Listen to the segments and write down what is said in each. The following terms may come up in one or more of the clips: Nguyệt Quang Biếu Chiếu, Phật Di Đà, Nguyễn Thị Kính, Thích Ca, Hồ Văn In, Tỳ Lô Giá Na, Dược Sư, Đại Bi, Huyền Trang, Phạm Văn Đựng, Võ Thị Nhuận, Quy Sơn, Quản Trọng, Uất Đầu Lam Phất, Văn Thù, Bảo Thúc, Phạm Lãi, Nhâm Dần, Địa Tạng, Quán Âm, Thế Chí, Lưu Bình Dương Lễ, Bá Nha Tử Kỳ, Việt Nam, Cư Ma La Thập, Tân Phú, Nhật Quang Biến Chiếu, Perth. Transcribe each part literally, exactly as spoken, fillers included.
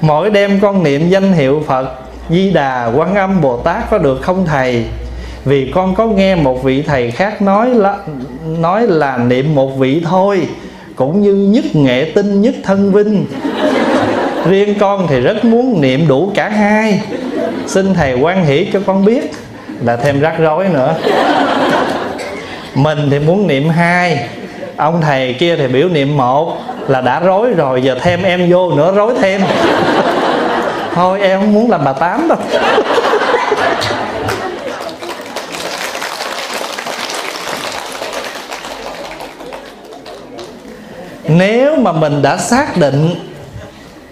Mỗi đêm con niệm danh hiệu Phật Di Đà, Quán Âm, Bồ Tát có được không thầy? Vì con có nghe một vị thầy khác nói là, nói là niệm một vị thôi cũng như nhất nghệ tinh nhất thân vinh. Riêng con thì rất muốn niệm đủ cả hai. Xin thầy quan hỷ cho con biết. Là thêm rắc rối nữa. Mình thì muốn niệm hai, ông thầy kia thì biểu niệm một, là đã rối rồi. Giờ thêm em vô nữa rối thêm. Thôi em không muốn làm bà Tám đâu. Nếu mà mình đã xác định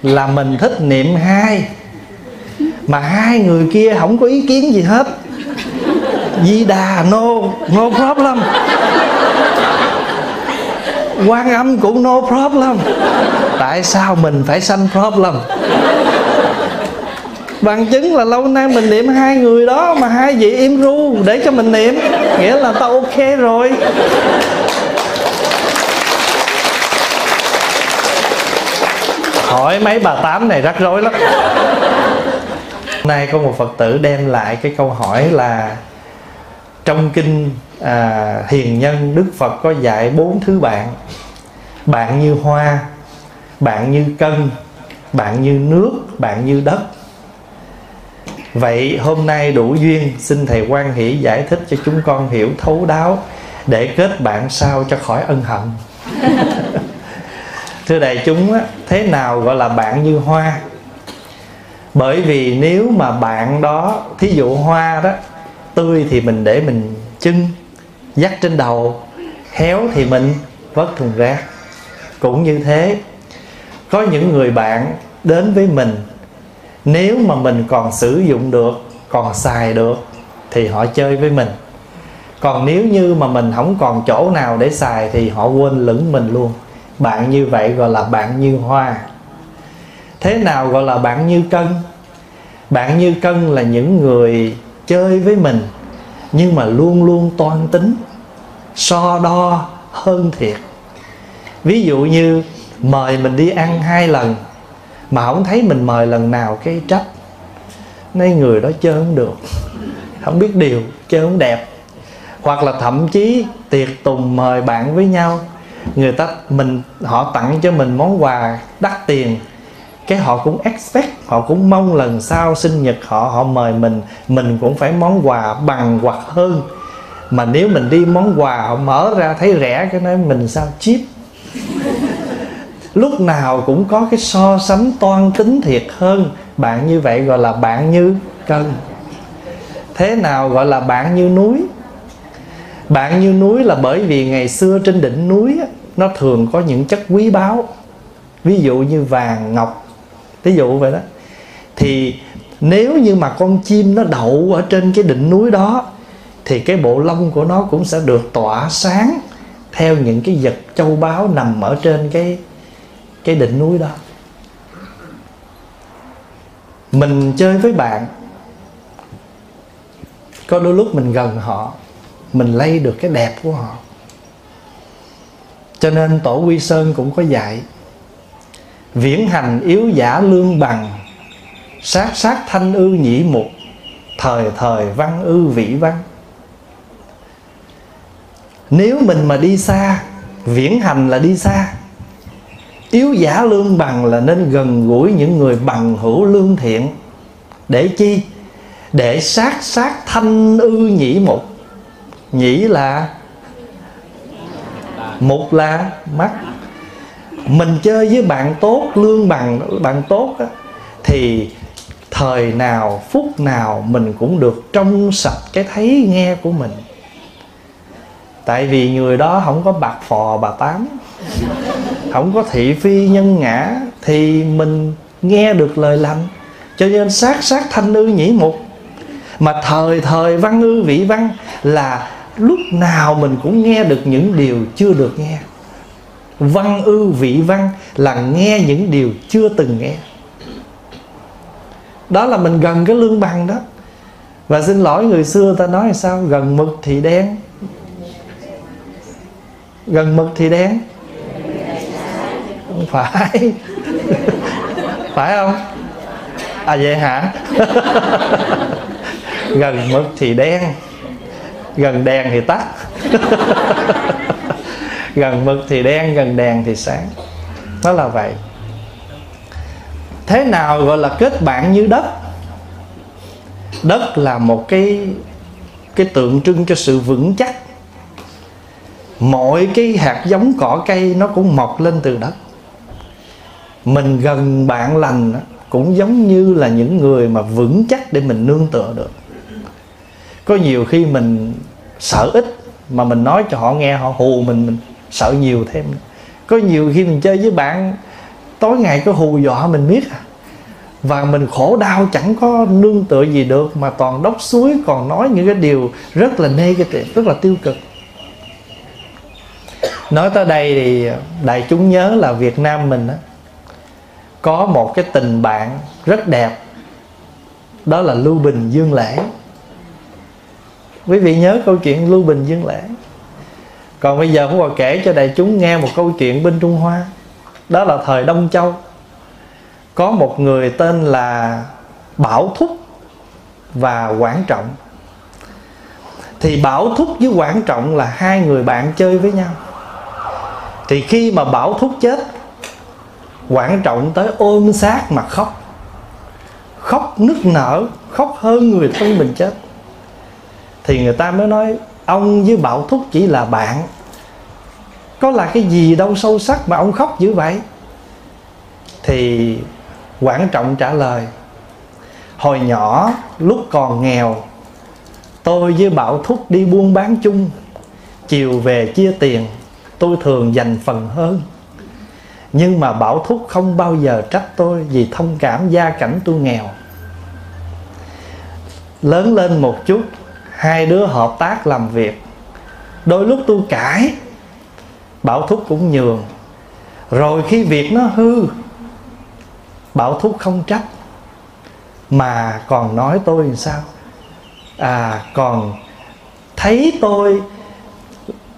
là mình thích niệm hai, mà hai người kia không có ý kiến gì hết, Di Đà no, no problem, Quan Âm cũng no problem, tại sao mình phải sanh problem? Bằng chứng là lâu nay mình niệm hai người đó mà hai vị im ru để cho mình niệm, nghĩa là tao ok rồi. Hỏi mấy bà Tám này rắc rối lắm. Hôm nay có một Phật tử đem lại cái câu hỏi là trong kinh à, hiền nhân Đức Phật có dạy bốn thứ bạn. Bạn như hoa, bạn như cân, bạn như nước, bạn như đất. Vậy hôm nay đủ duyên, xin thầy quan hỷ giải thích cho chúng con hiểu thấu đáo để kết bạn sao cho khỏi ân hận. Thưa đại chúng, thế nào gọi là bạn như hoa? Bởi vì nếu mà bạn đó, thí dụ hoa đó, tươi thì mình để mình chưng, dắt trên đầu, héo thì mình vớt thùng rác. Cũng như thế, có những người bạn đến với mình, nếu mà mình còn sử dụng được, còn xài được thì họ chơi với mình. Còn nếu như mà mình không còn chỗ nào để xài thì họ quên lửng mình luôn. Bạn như vậy gọi là bạn như hoa. Thế nào gọi là bạn như cân? Bạn như cân là những người chơi với mình nhưng mà luôn luôn toan tính, so đo hơn thiệt. Ví dụ như mời mình đi ăn hai lần mà không thấy mình mời lần nào cái trách, nên người đó chơi không được, không biết điều, chơi không đẹp. Hoặc là thậm chí tiệc tùng mời bạn với nhau, người ta mình họ tặng cho mình món quà đắt tiền, cái họ cũng expect, họ cũng mong lần sau sinh nhật họ, họ mời mình, mình cũng phải món quà bằng hoặc hơn. Mà nếu mình đi món quà họ mở ra thấy rẻ, cái nói mình sao cheap. Lúc nào cũng có cái so sánh toan tính thiệt hơn. Bạn như vậy gọi là bạn như cân. Thế nào gọi là bạn như núi? Bạn như núi là bởi vì ngày xưa trên đỉnh núi nó thường có những chất quý báu, ví dụ như vàng, ngọc, ví dụ vậy đó. Thì nếu như mà con chim nó đậu ở trên cái đỉnh núi đó thì cái bộ lông của nó cũng sẽ được tỏa sáng theo những cái vật châu báu nằm ở trên cái, cái đỉnh núi đó. Mình chơi với bạn, có đôi lúc mình gần họ, mình lây được cái đẹp của họ. Cho nên Tổ Quy Sơn cũng có dạy: viễn hành yếu giả lương bằng, sát sát thanh ư nhĩ mục, thời thời văn ư vĩ văn. Nếu mình mà đi xa, viễn hành là đi xa, yếu giả lương bằng là nên gần gũi những người bằng hữu lương thiện. Để chi? Để sát sát thanh ư nhĩ mục. Nhĩ là mục là mắt. Mình chơi với bạn tốt, lương bằng, bạn tốt á, thì thời nào, phút nào mình cũng được trong sạch cái thấy nghe của mình. Tại vì người đó không có bạc phò bà Tám, không có thị phi nhân ngã, thì mình nghe được lời lành. Cho nên sát sát thanh ư nhĩ mục, mà thời thời văn ư vị văn là lúc nào mình cũng nghe được những điều chưa được nghe. Văn ư vị văn là nghe những điều chưa từng nghe. Đó là mình gần cái lương bằng đó. Và xin lỗi, người xưa ta nói sao? Gần mực thì đen, gần mực thì đen. Không phải. phải không? À vậy hả? Gần mực thì đen, gần đèn thì tắt. Gần mực thì đen, gần đèn thì sáng. Nó là vậy. Thế nào gọi là kết bạn như đất? Đất là một cái cái tượng trưng cho sự vững chắc. Mọi cái hạt giống cỏ cây nó cũng mọc lên từ đất. Mình gần bạn lành cũng giống như là những người mà vững chắc để mình nương tựa được. Có nhiều khi mình sợ ít mà mình nói cho họ nghe, họ hù mình, mình sợ nhiều thêm. Có nhiều khi mình chơi với bạn tối ngày có hù dọa mình biết à. Và mình khổ đau chẳng có nương tựa gì được, mà toàn đốc suối, còn nói những cái điều rất là negative, rất là tiêu cực. Nói tới đây thì đại chúng nhớ là Việt Nam mình á, có một cái tình bạn rất đẹp, đó là Lưu Bình Dương Lễ. Quý vị nhớ câu chuyện Lưu Bình Dương Lễ. Còn bây giờ Pháp Hòa kể cho đại chúng nghe một câu chuyện bên Trung Hoa. Đó là thời Đông Châu. Có một người tên là Bảo Thúc và Quản Trọng. Thì Bảo Thúc với Quản Trọng là hai người bạn chơi với nhau. Thì khi mà Bảo Thúc chết, Quản Trọng tới ôm xác mà khóc. Khóc nức nở, khóc hơn người thân mình chết. Thì người ta mới nói ông với Bảo Thúc chỉ là bạn, có là cái gì đâu sâu sắc mà ông khóc dữ vậy. Thì Quản Trọng trả lời: hồi nhỏ lúc còn nghèo, tôi với Bảo Thúc đi buôn bán chung, chiều về chia tiền, tôi thường dành phần hơn. Nhưng mà Bảo Thúc không bao giờ trách tôi vì thông cảm gia cảnh tôi nghèo. Lớn lên một chút, hai đứa hợp tác làm việc. Đôi lúc tôi cãi, Bảo Thúc cũng nhường. Rồi khi việc nó hư, Bảo Thúc không trách, mà còn nói tôi làm sao. À, còn thấy tôi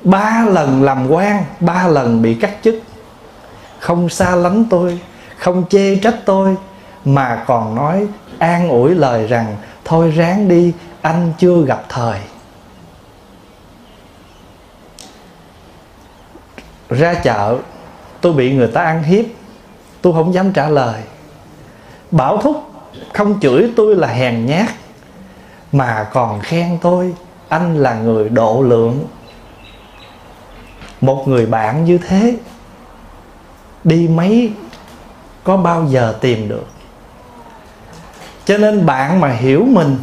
ba lần làm quan, ba lần bị cắt chức, không xa lánh tôi, không chê trách tôi, mà còn nói an ủi lời rằng thôi ráng đi, anh chưa gặp thời. Ra chợ tôi bị người ta ăn hiếp, tôi không dám trả lời. Bảo Thúc không chửi tôi là hèn nhát, mà còn khen tôi anh là người độ lượng. Một người bạn như thế đi mấy có bao giờ tìm được. Cho nên bạn mà hiểu mình,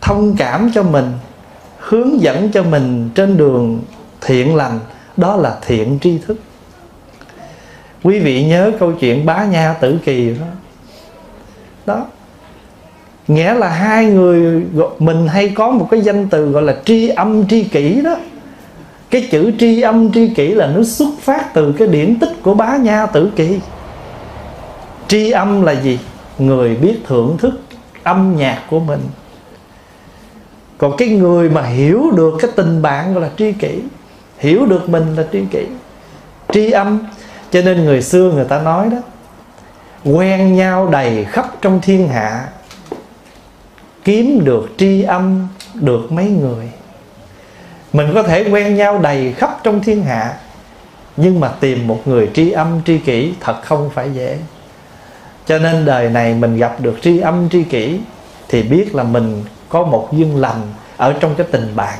thông cảm cho mình, hướng dẫn cho mình trên đường thiện lành, đó là thiện tri thức. Quý vị nhớ câu chuyện Bá Nha Tử Kỳ đó. Đó. Nghĩa là hai người, mình hay có một cái danh từ gọi là tri âm tri kỷ đó. Cái chữ tri âm tri kỷ là nó xuất phát từ cái điển tích của Bá Nha Tử Kỳ. Tri âm là gì? Người biết thưởng thức âm nhạc của mình. Còn cái người mà hiểu được cái tình bạn gọi là tri kỷ, hiểu được mình là tri kỷ, tri âm. Cho nên người xưa người ta nói đó, quen nhau đầy khắp trong thiên hạ, kiếm được tri âm được mấy người. Mình có thể quen nhau đầy khắp trong thiên hạ, nhưng mà tìm một người tri âm tri kỷ thật không phải dễ. Cho nên đời này mình gặp được tri âm tri kỷ thì biết là mình có một duyên lành ở trong cái tình bạn.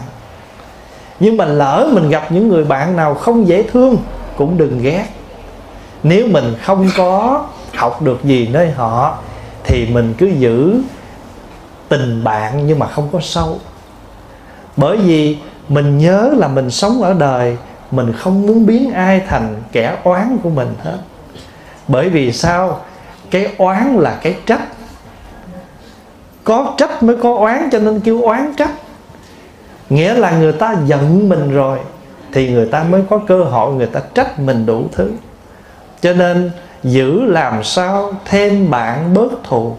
Nhưng mà lỡ mình gặp những người bạn nào không dễ thương cũng đừng ghét. Nếu mình không có học được gì nơi họ thì mình cứ giữ tình bạn nhưng mà không có sâu. Bởi vì mình nhớ là mình sống ở đời, mình không muốn biến ai thành kẻ oán của mình hết. Bởi vì sao? Cái oán là cái trách. Có trách mới có oán, cho nên kêu oán trách. Nghĩa là người ta giận mình rồi thì người ta mới có cơ hội người ta trách mình đủ thứ. Cho nên giữ làm sao thêm bạn bớt thù.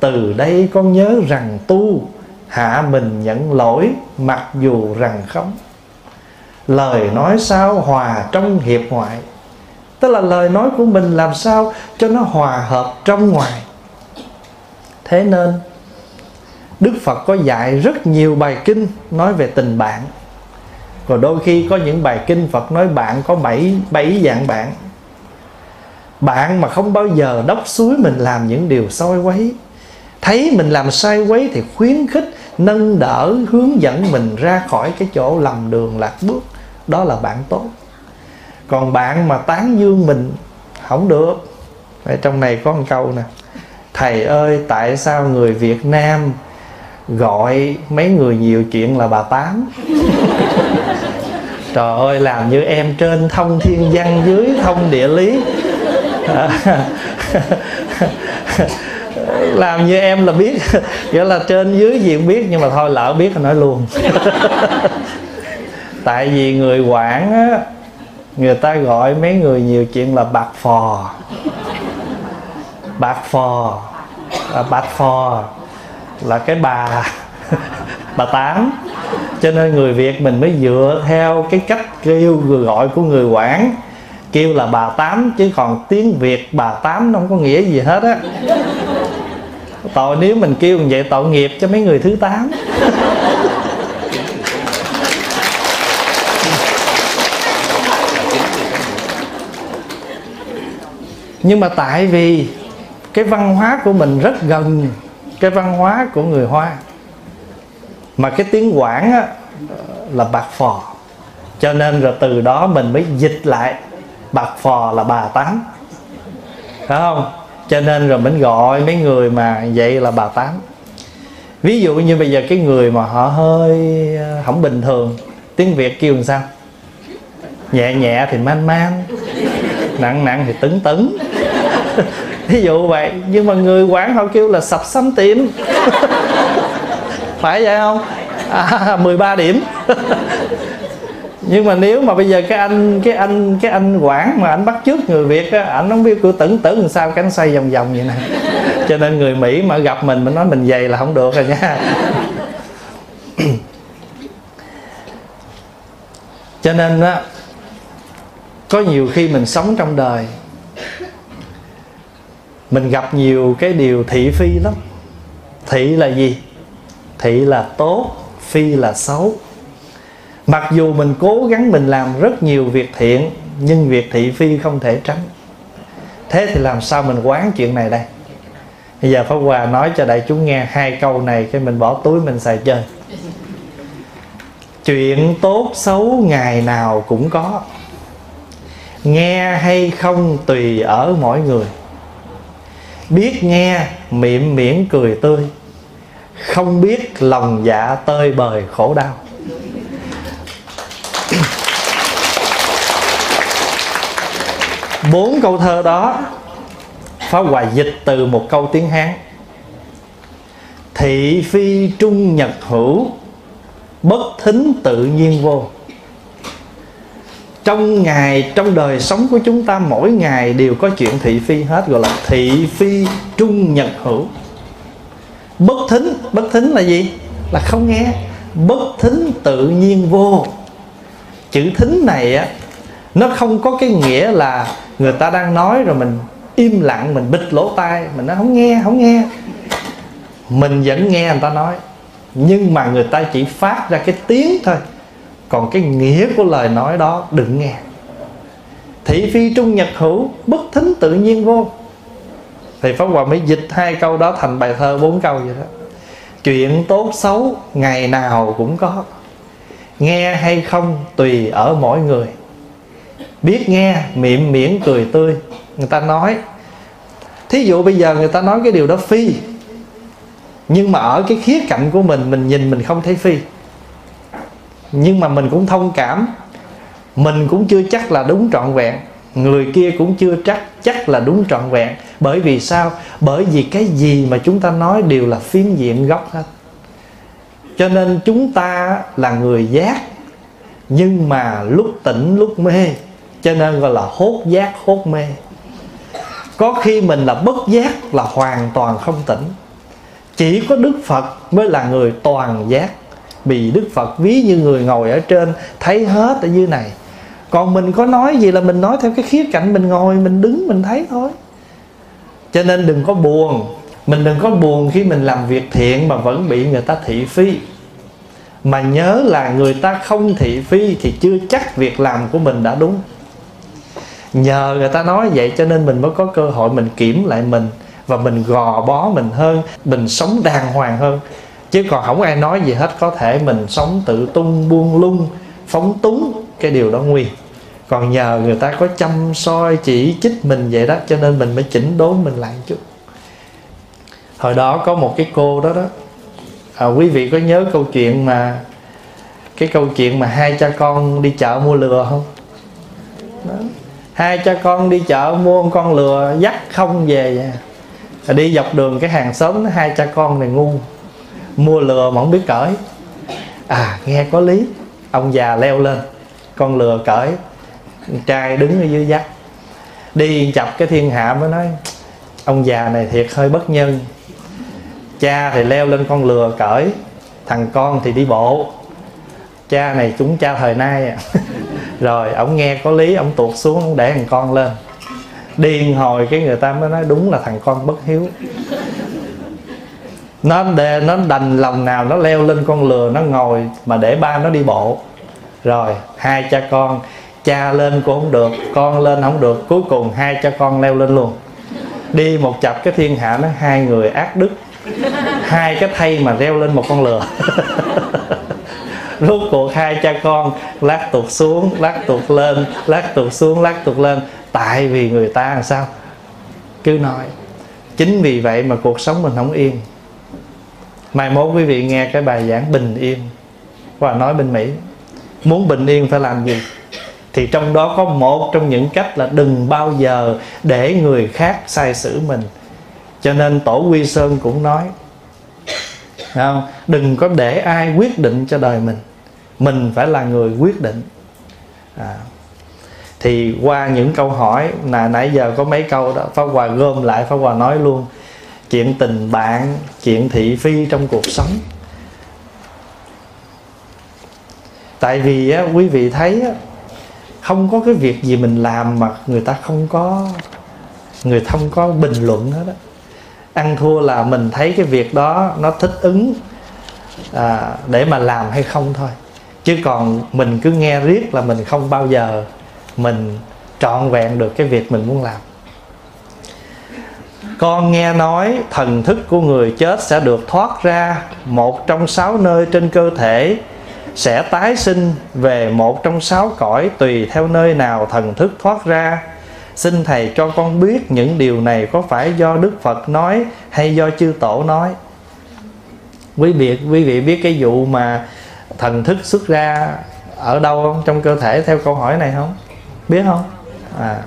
Từ đây con nhớ rằng tu, hạ mình nhận lỗi mặc dù rằng không. Lời nói sao hòa trong hiệp ngoại, Tức là lời nói của mình làm sao cho nó hòa hợp trong ngoài. Thế nên Đức Phật có dạy rất nhiều bài kinh nói về tình bạn. Rồi đôi khi có những bài kinh Phật nói bạn có bảy dạng bạn. Bạn mà không bao giờ đốc xúi mình làm những điều soi quấy, thấy mình làm sai quấy thì khuyến khích, nâng đỡ, hướng dẫn mình ra khỏi cái chỗ lầm đường lạc bước. Đó là bạn tốt. Còn bạn mà tán dương mình không được. Đấy, trong này có một câu nè: thầy ơi, tại sao người Việt Nam gọi mấy người nhiều chuyện là bà Tám? Trời ơi, làm như em trên thông thiên văn, dưới thông địa lý. Làm như em là biết, nghĩa là trên dưới gì cũng biết, nhưng mà thôi lỡ biết là nói luôn. Tại vì người Quảng á, người ta gọi mấy người nhiều chuyện là bạc phò. Bạc phò à, Bạc phò là cái bà bà Tám. Cho nên người Việt mình mới dựa theo cái cách kêu gọi của người Quảng, kêu là bà Tám, chứ còn tiếng Việt bà Tám nó không có nghĩa gì hết á. Tội nếu mình kêu vậy tội nghiệp cho mấy người thứ tám. Nhưng mà tại vì cái văn hóa của mình rất gần cái văn hóa của người Hoa, mà cái tiếng Quảng á, là bạc phò, cho nên rồi từ đó mình mới dịch lại bạc phò là bà Tám, phải không? Cho nên rồi mình gọi mấy người mà vậy là bà Tám. Ví dụ như bây giờ cái người mà họ hơi không bình thường, tiếng Việt kêu làm sao? Nhẹ nhẹ thì man man, nặng nặng thì tấn tấn. Ví dụ vậy. Nhưng mà người Quảng họ kêu là sập sắm tím. Phải vậy không? À, mười ba điểm. Nhưng mà nếu mà bây giờ cái anh cái anh cái anh Quảng mà anh bắt chước người Việt á, anh không biết cứ tưởng tưởng làm sao cánh xoay vòng vòng vậy nè. Cho nên người Mỹ mà gặp mình mình nói mình dày là không được rồi nha. Cho nên á, có nhiều khi mình sống trong đời mình gặp nhiều cái điều thị phi lắm. Thị là gì? Thị là tốt, phi là xấu. Mặc dù mình cố gắng mình làm rất nhiều việc thiện, nhưng việc thị phi không thể tránh. Thế thì làm sao mình quán chuyện này đây? Bây giờ Pháp Hòa nói cho đại chúng nghe hai câu này, cái mình bỏ túi mình xài chơi. Chuyện tốt xấu ngày nào cũng có, nghe hay không tùy ở mỗi người. Biết nghe miệng miễn cười tươi, không biết lòng dạ tơi bời khổ đau. Bốn câu thơ đó Pháp Hòa dịch từ một câu tiếng Hán: thị phi trung nhật hữu, bất thính tự nhiên vô. Trong ngày, trong đời sống của chúng ta mỗi ngày đều có chuyện thị phi hết, gọi là thị phi trung nhật hữu. Bất thính, bất thính là gì? Là không nghe. Bất thính tự nhiên vô. Chữ thính này á, nó không có cái nghĩa là người ta đang nói rồi mình im lặng, mình bịt lỗ tai, mình nói không nghe, không nghe. Mình vẫn nghe người ta nói, nhưng mà người ta chỉ phát ra cái tiếng thôi, còn cái nghĩa của lời nói đó đừng nghe. Thị phi trung nhật hữu, bất thính tự nhiên vô. Thì Pháp Hòa mới dịch hai câu đó thành bài thơ bốn câu vậy đó. Chuyện tốt xấu ngày nào cũng có, nghe hay không tùy ở mỗi người. Biết nghe miệng miễn cười tươi. Người ta nói, thí dụ bây giờ người ta nói cái điều đó phi, nhưng mà ở cái khía cạnh của mình, mình nhìn mình không thấy phi, nhưng mà mình cũng thông cảm. Mình cũng chưa chắc là đúng trọn vẹn, người kia cũng chưa chắc chắc là đúng trọn vẹn. Bởi vì sao? Bởi vì cái gì mà chúng ta nói đều là phiến diện gốc hết. Cho nên chúng ta là người giác, nhưng mà lúc tỉnh lúc mê, cho nên gọi là hốt giác hốt mê. Có khi mình là bất giác, là hoàn toàn không tỉnh. Chỉ có Đức Phật mới là người toàn giác. Vì Đức Phật ví như người ngồi ở trên, thấy hết ở dưới này. Còn mình có nói gì là mình nói theo cái khía cạnh mình ngồi, mình đứng, mình thấy thôi. Cho nên đừng có buồn. Mình đừng có buồn khi mình làm việc thiện mà vẫn bị người ta thị phi. Mà nhớ là người ta không thị phi thì chưa chắc việc làm của mình đã đúng. Nhờ người ta nói vậy cho nên mình mới có cơ hội mình kiểm lại mình, và mình gò bó mình hơn, mình sống đàng hoàng hơn. Chứ còn không ai nói gì hết, có thể mình sống tự tung buông lung, phóng túng, cái điều đó nguy. Còn nhờ người ta có chăm soi chỉ trích mình vậy đó, cho nên mình mới chỉnh đốn mình lại chút. Hồi đó có một cái cô đó đó, à, quý vị có nhớ câu chuyện mà cái câu chuyện mà hai cha con đi chợ mua lừa không? Đó. Hai cha con đi chợ mua một con lừa, dắt không về vậy. À, đi dọc đường cái hàng xóm, hai cha con này ngu, mua lừa mà không biết cởi. À, nghe có lý. Ông già leo lên, con lừa cởi, trai đứng ở dưới dắt. Đi chập cái thiên hạ mới nói, ông già này thiệt hơi bất nhân. Cha thì leo lên con lừa cởi, thằng con thì đi bộ. Cha này chúng cha thời nay à. Rồi ông nghe có lý, ông tuột xuống, ông để thằng con lên. Điên hồi cái người ta mới nói, đúng là thằng con bất hiếu. Nó, đề, nó đành lòng nào nó leo lên con lừa, nó ngồi mà để ba nó đi bộ. Rồi hai cha con, cha lên cũng không được, con lên không được, cuối cùng hai cha con leo lên luôn. Đi một chập cái thiên hạ nó, hai người ác đức, hai cái thây mà leo lên một con lừa. Rốt cuộc hai cha con lát tuột xuống, lát tuột lên, lát tuột xuống, lát tuột lên. Tại vì người ta làm sao cứ nói. Chính vì vậy mà cuộc sống mình không yên. Mai mốt quý vị nghe cái bài giảng bình yên và nói bên Mỹ, muốn bình yên phải làm gì, thì trong đó có một trong những cách là đừng bao giờ để người khác sai xử mình. Cho nên Tổ Quy Sơn cũng nói, không? Đừng có để ai quyết định cho đời mình, mình phải là người quyết định. À, thì qua những câu hỏi là nãy giờ có mấy câu đó, Pháp Hòa gom lại, Pháp Hòa nói luôn. Chuyện tình bạn, chuyện thị phi trong cuộc sống. Tại vì á, quý vị thấy á, không có cái việc gì mình làm mà người ta không có người ta không có bình luận hết á. Ăn thua là mình thấy cái việc đó nó thích ứng à, để mà làm hay không thôi. Chứ còn mình cứ nghe riết là mình không bao giờ mình trọn vẹn được cái việc mình muốn làm. Con nghe nói thần thức của người chết sẽ được thoát ra một trong sáu nơi trên cơ thể, sẽ tái sinh về một trong sáu cõi tùy theo nơi nào thần thức thoát ra. Xin Thầy cho con biết những điều này có phải do Đức Phật nói hay do chư Tổ nói? Quý vị, quý vị biết cái vụ mà thần thức xuất ra ở đâu không? Trong cơ thể theo câu hỏi này không? Biết không? À,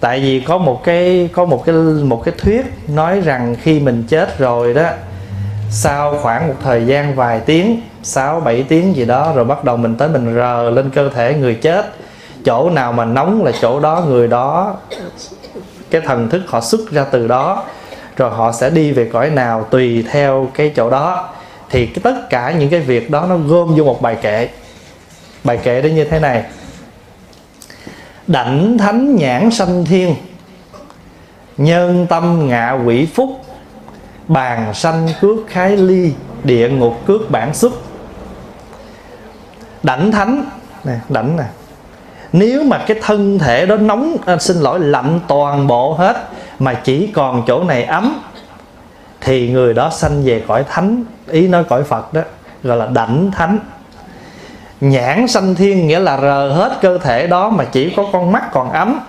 tại vì có một cái có một cái một cái thuyết nói rằng khi mình chết rồi đó, sau khoảng một thời gian vài tiếng, sáu bảy tiếng gì đó, rồi bắt đầu mình tới mình rờ lên cơ thể người chết, chỗ nào mà nóng là chỗ đó người đó, cái thần thức họ xuất ra từ đó, rồi họ sẽ đi về cõi nào tùy theo cái chỗ đó. Thì tất cả những cái việc đó nó gom vô một bài kệ. Bài kệ đó như thế này: đảnh thánh nhãn sanh thiên, nhân tâm ngạ quỷ phúc, bàn sanh cước khái ly, địa ngục cước bản xuất. Đảnh thánh nè, đảnh nè, nếu mà cái thân thể đó nóng à, xin lỗi lạnh toàn bộ hết mà chỉ còn chỗ này ấm, thì người đó sanh về cõi thánh, ý nói cõi Phật đó, gọi là đảnh thánh. Nhãn sanh thiên nghĩa là rờ hết cơ thể đó mà chỉ có con mắt còn ấm,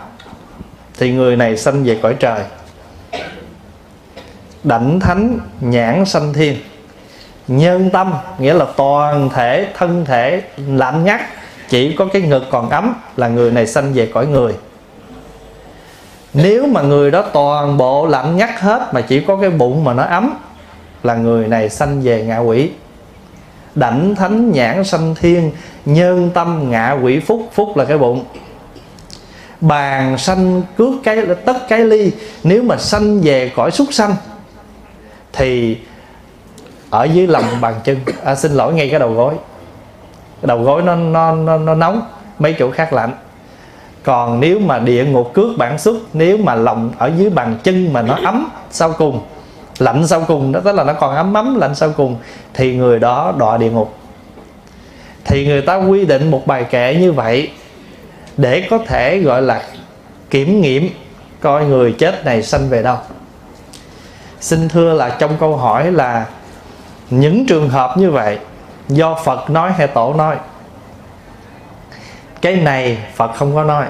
thì người này sanh về cõi trời. Đảnh thánh nhãn sanh thiên. Nhân tâm nghĩa là toàn thể thân thể lạnh ngắt, chỉ có cái ngực còn ấm, là người này sanh về cõi người. Nếu mà người đó toàn bộ lạnh ngắt hết mà chỉ có cái bụng mà nó ấm, là người này sanh về ngạ quỷ. Đảnh thánh nhãn sanh thiên, nhân tâm ngạ quỷ phúc, phúc là cái bụng. Bàn sanh cước cái tất cái ly, nếu mà sanh về cõi súc sanh thì ở dưới lòng bàn chân, à, xin lỗi ngay cái đầu gối. Đầu gối nó, nó, nó, nó nóng, mấy chỗ khác lạnh. Còn nếu mà địa ngục cước bản xúc, nếu mà lòng ở dưới bàn chân mà nó ấm sau cùng, lạnh sau cùng đó, tức là nó còn ấm ấm lạnh sau cùng, thì người đó đọa địa ngục. Thì người ta quy định một bài kệ như vậy để có thể gọi là kiểm nghiệm coi người chết này sanh về đâu. Xin thưa là trong câu hỏi là những trường hợp như vậy do Phật nói hay Tổ nói? Cái này Phật không có nói.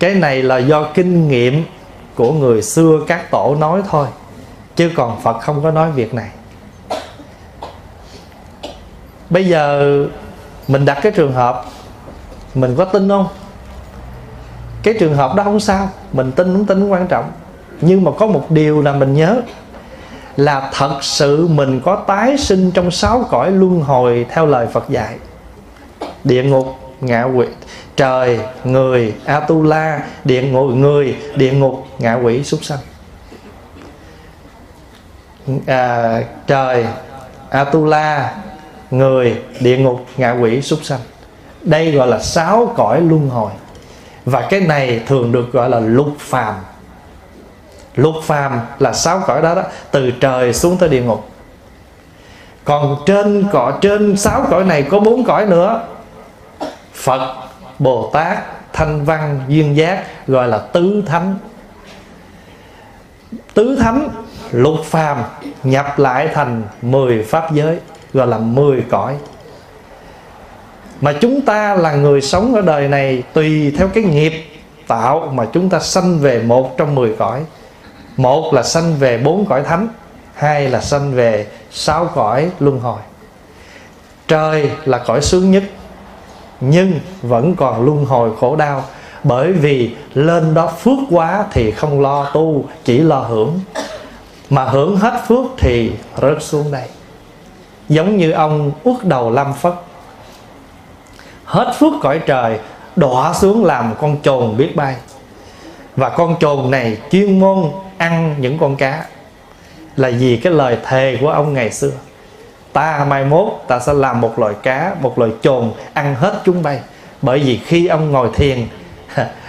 Cái này là do kinh nghiệm của người xưa các tổ nói thôi, chứ còn Phật không có nói việc này. Bây giờ mình đặt cái trường hợp, mình có tin không? Cái trường hợp đó không sao, mình tin không tin không quan trọng. Nhưng mà có một điều là mình nhớ, là thật sự mình có tái sinh trong sáu cõi luân hồi theo lời Phật dạy: địa ngục, ngạ quỷ, trời, người, Atula, địa ngục, người, địa ngục, ngạ quỷ, súc sanh. À, trời, Atula, người, địa ngục, ngạ quỷ, súc sanh. Đây gọi là sáu cõi luân hồi. Và cái này thường được gọi là lục phàm. Lục phàm là sáu cõi đó, đó, từ trời xuống tới địa ngục. Còn trên cõi, trên sáu cõi này có bốn cõi nữa: Phật, Bồ Tát, Thanh Văn, Duyên Giác, gọi là tứ thánh. Tứ thánh lục phàm nhập lại thành mười pháp giới, gọi là mười cõi. Mà chúng ta là người sống ở đời này, tùy theo cái nghiệp tạo mà chúng ta sanh về một trong mười cõi. Một là sanh về bốn cõi thánh, hai là sanh về sáu cõi luân hồi. Trời là cõi sướng nhất, nhưng vẫn còn luân hồi khổ đau, bởi vì lên đó phước quá thì không lo tu, chỉ lo hưởng. Mà hưởng hết phước thì rớt xuống đây. Giống như ông Uất Đầu Lam Phất, hết phước cõi trời, đọa xuống làm con chồn biết bay. Và con chồn này chuyên môn ăn những con cá, là vì cái lời thề của ông ngày xưa: ta mai mốt ta sẽ làm một loài cá, một loài chồn ăn hết chúng bay. Bởi vì khi ông ngồi thiền,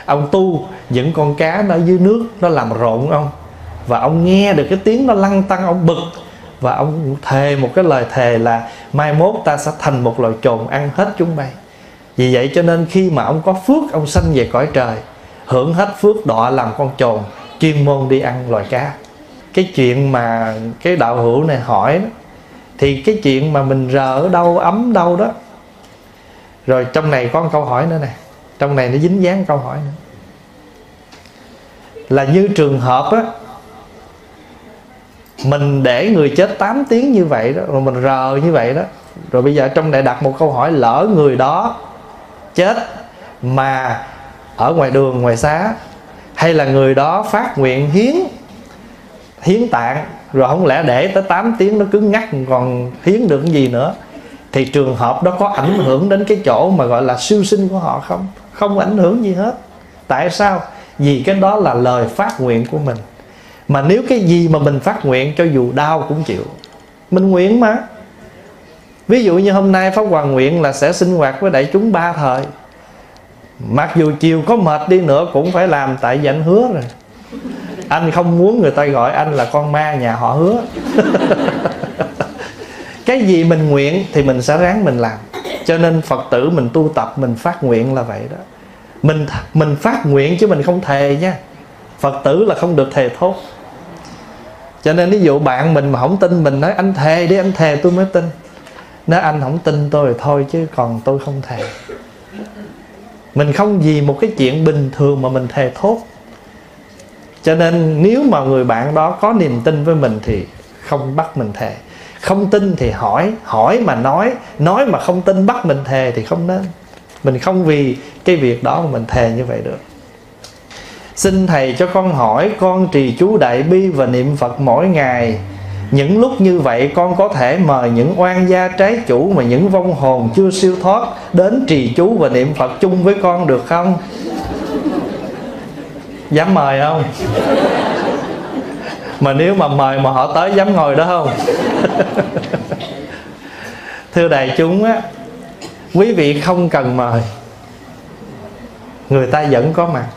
ông tu, những con cá nó dưới nước nó làm rộn ông, và ông nghe được cái tiếng nó lăn tăn, ông bực. Và ông thề một cái lời thề là mai mốt ta sẽ thành một loài chồn ăn hết chúng bay. Vì vậy cho nên khi mà ông có phước, ông sanh về cõi trời, hưởng hết phước đọa làm con chồn, chuyên môn đi ăn loài cá. Cái chuyện mà cái đạo hữu này hỏi đó, thì cái chuyện mà mình rờ ở đâu, ấm đâu đó. Rồi trong này có một câu hỏi nữa nè, trong này nó dính dáng câu hỏi nữa, là như trường hợp á, mình để người chết tám tiếng như vậy đó, rồi mình rờ như vậy đó. Rồi bây giờ trong này đặt một câu hỏi: lỡ người đó chết mà ở ngoài đường, ngoài xá, hay là người đó phát nguyện hiến hiến tạng, rồi không lẽ để tới tám tiếng nó cứ ngắt còn hiến được cái gì nữa, thì trường hợp đó có ảnh hưởng đến cái chỗ mà gọi là siêu sinh của họ không? Không ảnh hưởng gì hết. Tại sao? Vì cái đó là lời phát nguyện của mình. Mà nếu cái gì mà mình phát nguyện, cho dù đau cũng chịu. Mình nguyện mà. Ví dụ như hôm nay Pháp Hòa nguyện là sẽ sinh hoạt với đại chúng ba thời, mặc dù chiều có mệt đi nữa cũng phải làm, tại vì anh hứa rồi. Anh không muốn người ta gọi anh là con ma nhà họ Hứa. Cái gì mình nguyện thì mình sẽ ráng mình làm. Cho nên Phật tử mình tu tập, mình phát nguyện là vậy đó. Mình mình phát nguyện chứ mình không thề nha. Phật tử là không được thề thốt. Cho nên ví dụ bạn mình mà không tin mình, nói anh thề đi, anh thề tôi mới tin. Nói anh không tin tôi thì thôi, chứ còn tôi không thề. Mình không vì một cái chuyện bình thường mà mình thề thốt. Cho nên nếu mà người bạn đó có niềm tin với mình thì không bắt mình thề. Không tin thì hỏi, hỏi mà nói, nói mà không tin bắt mình thề thì không nên. Mình không vì cái việc đó mà mình thề như vậy được. Xin Thầy cho con hỏi, con trì chú Đại Bi và niệm Phật mỗi ngày. Những lúc như vậy con có thể mời những oan gia trái chủ mà những vong hồn chưa siêu thoát đến trì chú và niệm Phật chung với con được không? Dám mời không? Mà nếu mà mời mà họ tới, dám ngồi đó không? Thưa đại chúng á, Quý vị không cần mời, người ta vẫn có mặt.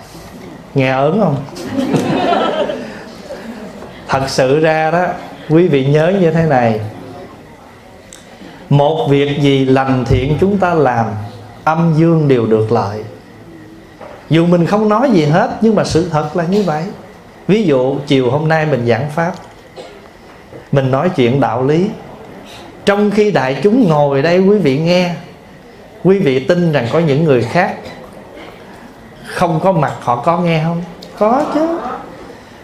Nghe ớn không? Thật sự ra đó, quý vị nhớ như thế này: một việc gì lành thiện chúng ta làm, âm dương đều được lợi. Dù mình không nói gì hết, nhưng mà sự thật là như vậy. Ví dụ chiều hôm nay mình giảng pháp, mình nói chuyện đạo lý, trong khi đại chúng ngồi đây quý vị nghe, quý vị tin rằng có những người khác không có mặt họ có nghe không? Có chứ.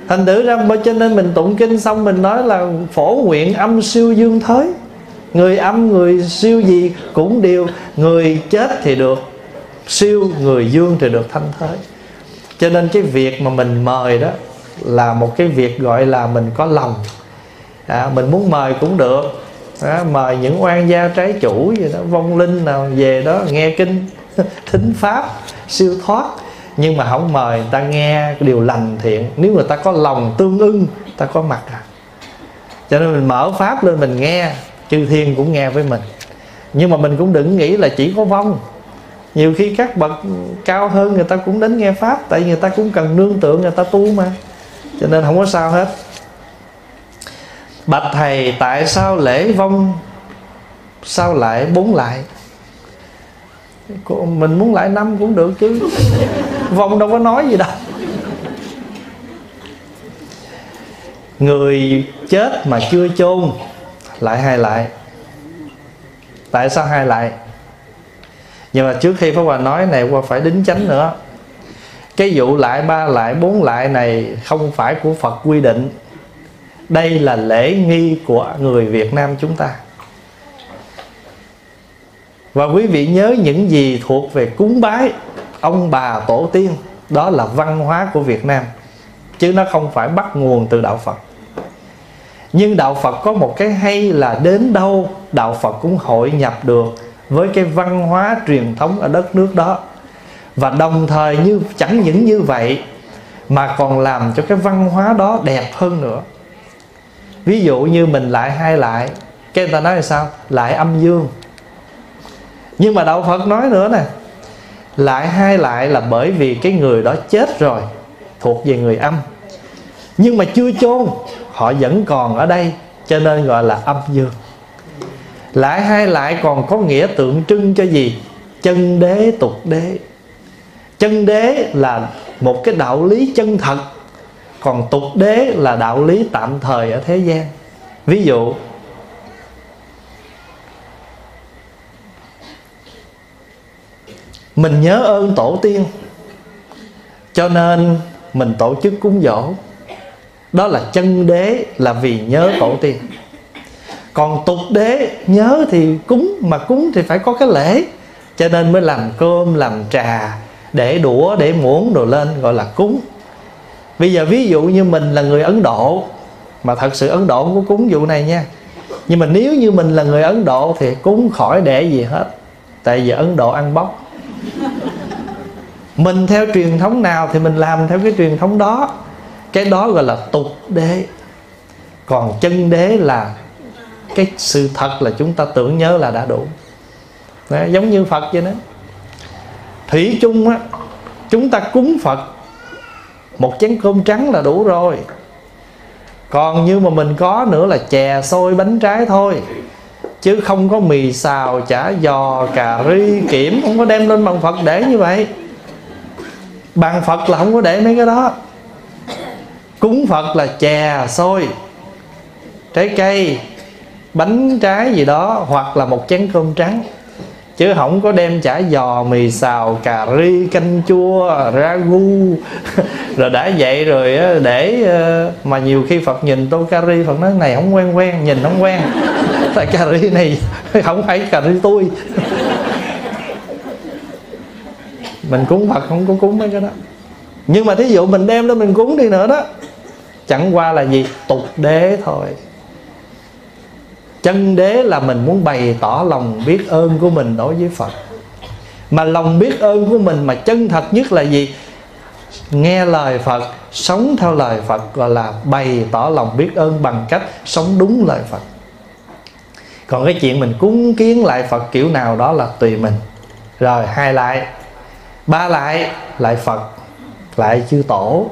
Thành thử ra cho nên mình tụng kinh xong mình nói là phổ nguyện âm siêu dương thới. Người âm người siêu gì cũng đều, người chết thì được siêu, người dương thì được thanh thới. Cho nên cái việc mà mình mời đó là một cái việc gọi là mình có lòng. à, Mình muốn mời cũng được, à, mời những oan gia trái chủ gì đó, vong linh nào về đó nghe kinh thính pháp siêu thoát. Nhưng mà không mời người ta nghe điều lành thiện, nếu người ta có lòng tương ưng, ta có mặt à. Cho nên mình mở pháp lên mình nghe, chư thiên cũng nghe với mình. Nhưng mà mình cũng đừng nghĩ là chỉ có vong, nhiều khi các bậc cao hơn người ta cũng đến nghe pháp, tại vì người ta cũng cần nương tựa, người ta tu mà. Cho nên không có sao hết. Bạch thầy, tại sao lễ vong sao lại bốn lại? Mình muốn lại năm cũng được chứ, vong đâu có nói gì đâu. Người chết mà chưa chôn lại hai lại. Tại sao hai lại? Nhưng mà trước khi Pháp Hòa nói này, qua phải đính chánh nữa. Cái vụ lại ba lại bốn lại này không phải của Phật quy định. Đây là lễ nghi của người Việt Nam chúng ta. Và quý vị nhớ những gì thuộc về cúng bái ông bà tổ tiên, đó là văn hóa của Việt Nam, chứ nó không phải bắt nguồn từ Đạo Phật. Nhưng Đạo Phật có một cái hay là đến đâu Đạo Phật cũng hội nhập được với cái văn hóa truyền thống ở đất nước đó. Và đồng thời như chẳng những như vậy mà còn làm cho cái văn hóa đó đẹp hơn nữa. Ví dụ như mình lại hai lại, cái người ta nói là sao? Lại âm dương. Nhưng mà Đạo Phật nói nữa nè, lại hai lại là bởi vì cái người đó chết rồi, thuộc về người âm, nhưng mà chưa chôn, họ vẫn còn ở đây, cho nên gọi là âm dương. Lại hai lại còn có nghĩa tượng trưng cho gì? Chân đế tục đế. Chân đế là một cái đạo lý chân thật, còn tục đế là đạo lý tạm thời ở thế gian. Ví dụ mình nhớ ơn tổ tiên, cho nên mình tổ chức cúng dỗ, đó là chân đế, là vì nhớ tổ tiên. Còn tục đế, nhớ thì cúng, mà cúng thì phải có cái lễ, cho nên mới làm cơm, làm trà, để đũa, để muỗng đồ lên, gọi là cúng. Bây giờ ví dụ như mình là người Ấn Độ, mà thật sự Ấn Độ cũng có cúng vụ này nha, nhưng mà nếu như mình là người Ấn Độ thì cúng khỏi để gì hết, tại vì Ấn Độ ăn bóc. Mình theo truyền thống nào thì mình làm theo cái truyền thống đó, cái đó gọi là tục đế. Còn chân đế là cái sự thật là chúng ta tưởng nhớ là đã đủ. Đấy, giống như Phật vậy đó. Thủy chung á, chúng ta cúng Phật một chén cơm trắng là đủ rồi. Còn như mà mình có nữa là chè xôi bánh trái thôi, chứ không có mì xào, chả giò, cà ri, kiểm, không có đem lên bàn Phật để như vậy. Bàn Phật là không có để mấy cái đó. Cúng Phật là chè, xôi, trái cây, bánh trái gì đó, hoặc là một chén cơm trắng, chứ không có đem chả giò, mì xào, cà ri, canh chua, ragu. Rồi đã vậy rồi để mà nhiều khi Phật nhìn tô cà ri, Phật nói này không quen quen, nhìn không quen, tại cà ri này không phải cà ri tôi. Mình cúng Phật không có cúng mấy cái đó. Nhưng mà thí dụ mình đem lên mình cúng đi nữa đó, chẳng qua là gì? Tục đế thôi. Chân đế là mình muốn bày tỏ lòng biết ơn của mình đối với Phật. Mà lòng biết ơn của mình mà chân thật nhất là gì? Nghe lời Phật, sống theo lời Phật, gọi là bày tỏ lòng biết ơn bằng cách sống đúng lời Phật. Còn cái chuyện mình cúng kiến lại Phật kiểu nào đó là tùy mình. Rồi hai lại, ba lại, lại Phật, lại chư tổ.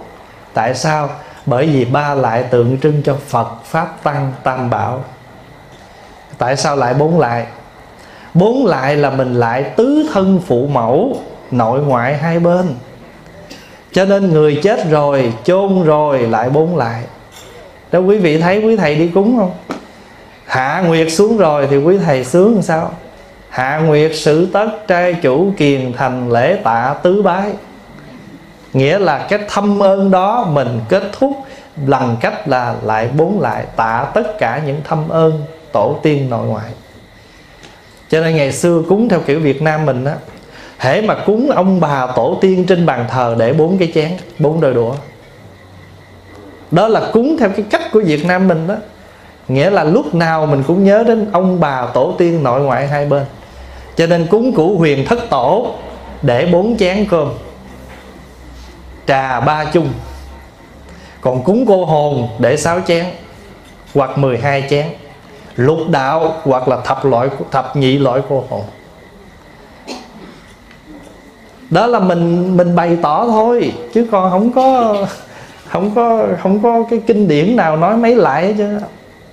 Tại sao? Bởi vì ba lại tượng trưng cho Phật, Pháp, Tăng, Tam Bảo. Tại sao lại bốn lại? Bốn lại là mình lại tứ thân phụ mẫu, nội ngoại hai bên. Cho nên người chết rồi, chôn rồi, lại bốn lại. Đó, quý vị thấy quý thầy đi cúng không? Hạ nguyệt xuống rồi thì quý thầy sướng làm sao? Hạ nguyệt sự tất trai chủ kiền thành lễ tạ tứ bái. Nghĩa là cái thâm ơn đó mình kết thúc bằng cách là lại bốn lại, tạ tất cả những thâm ơn tổ tiên nội ngoại. Cho nên ngày xưa cúng theo kiểu Việt Nam mình á, hễ mà cúng ông bà tổ tiên trên bàn thờ để bốn cái chén, bốn đôi đũa. Đó là cúng theo cái cách của Việt Nam mình đó. Nghĩa là lúc nào mình cũng nhớ đến ông bà tổ tiên nội ngoại hai bên. Cho nên cúng cửu huyền thất tổ để bốn chén cơm, trà ba chung. Còn cúng cô hồn để sáu chén hoặc mười hai chén, lục đạo hoặc là thập loại, thập nhị loại cô hồn. Đó là mình mình bày tỏ thôi, chứ còn không có không có không có cái kinh điển nào nói mấy lại hết chứ.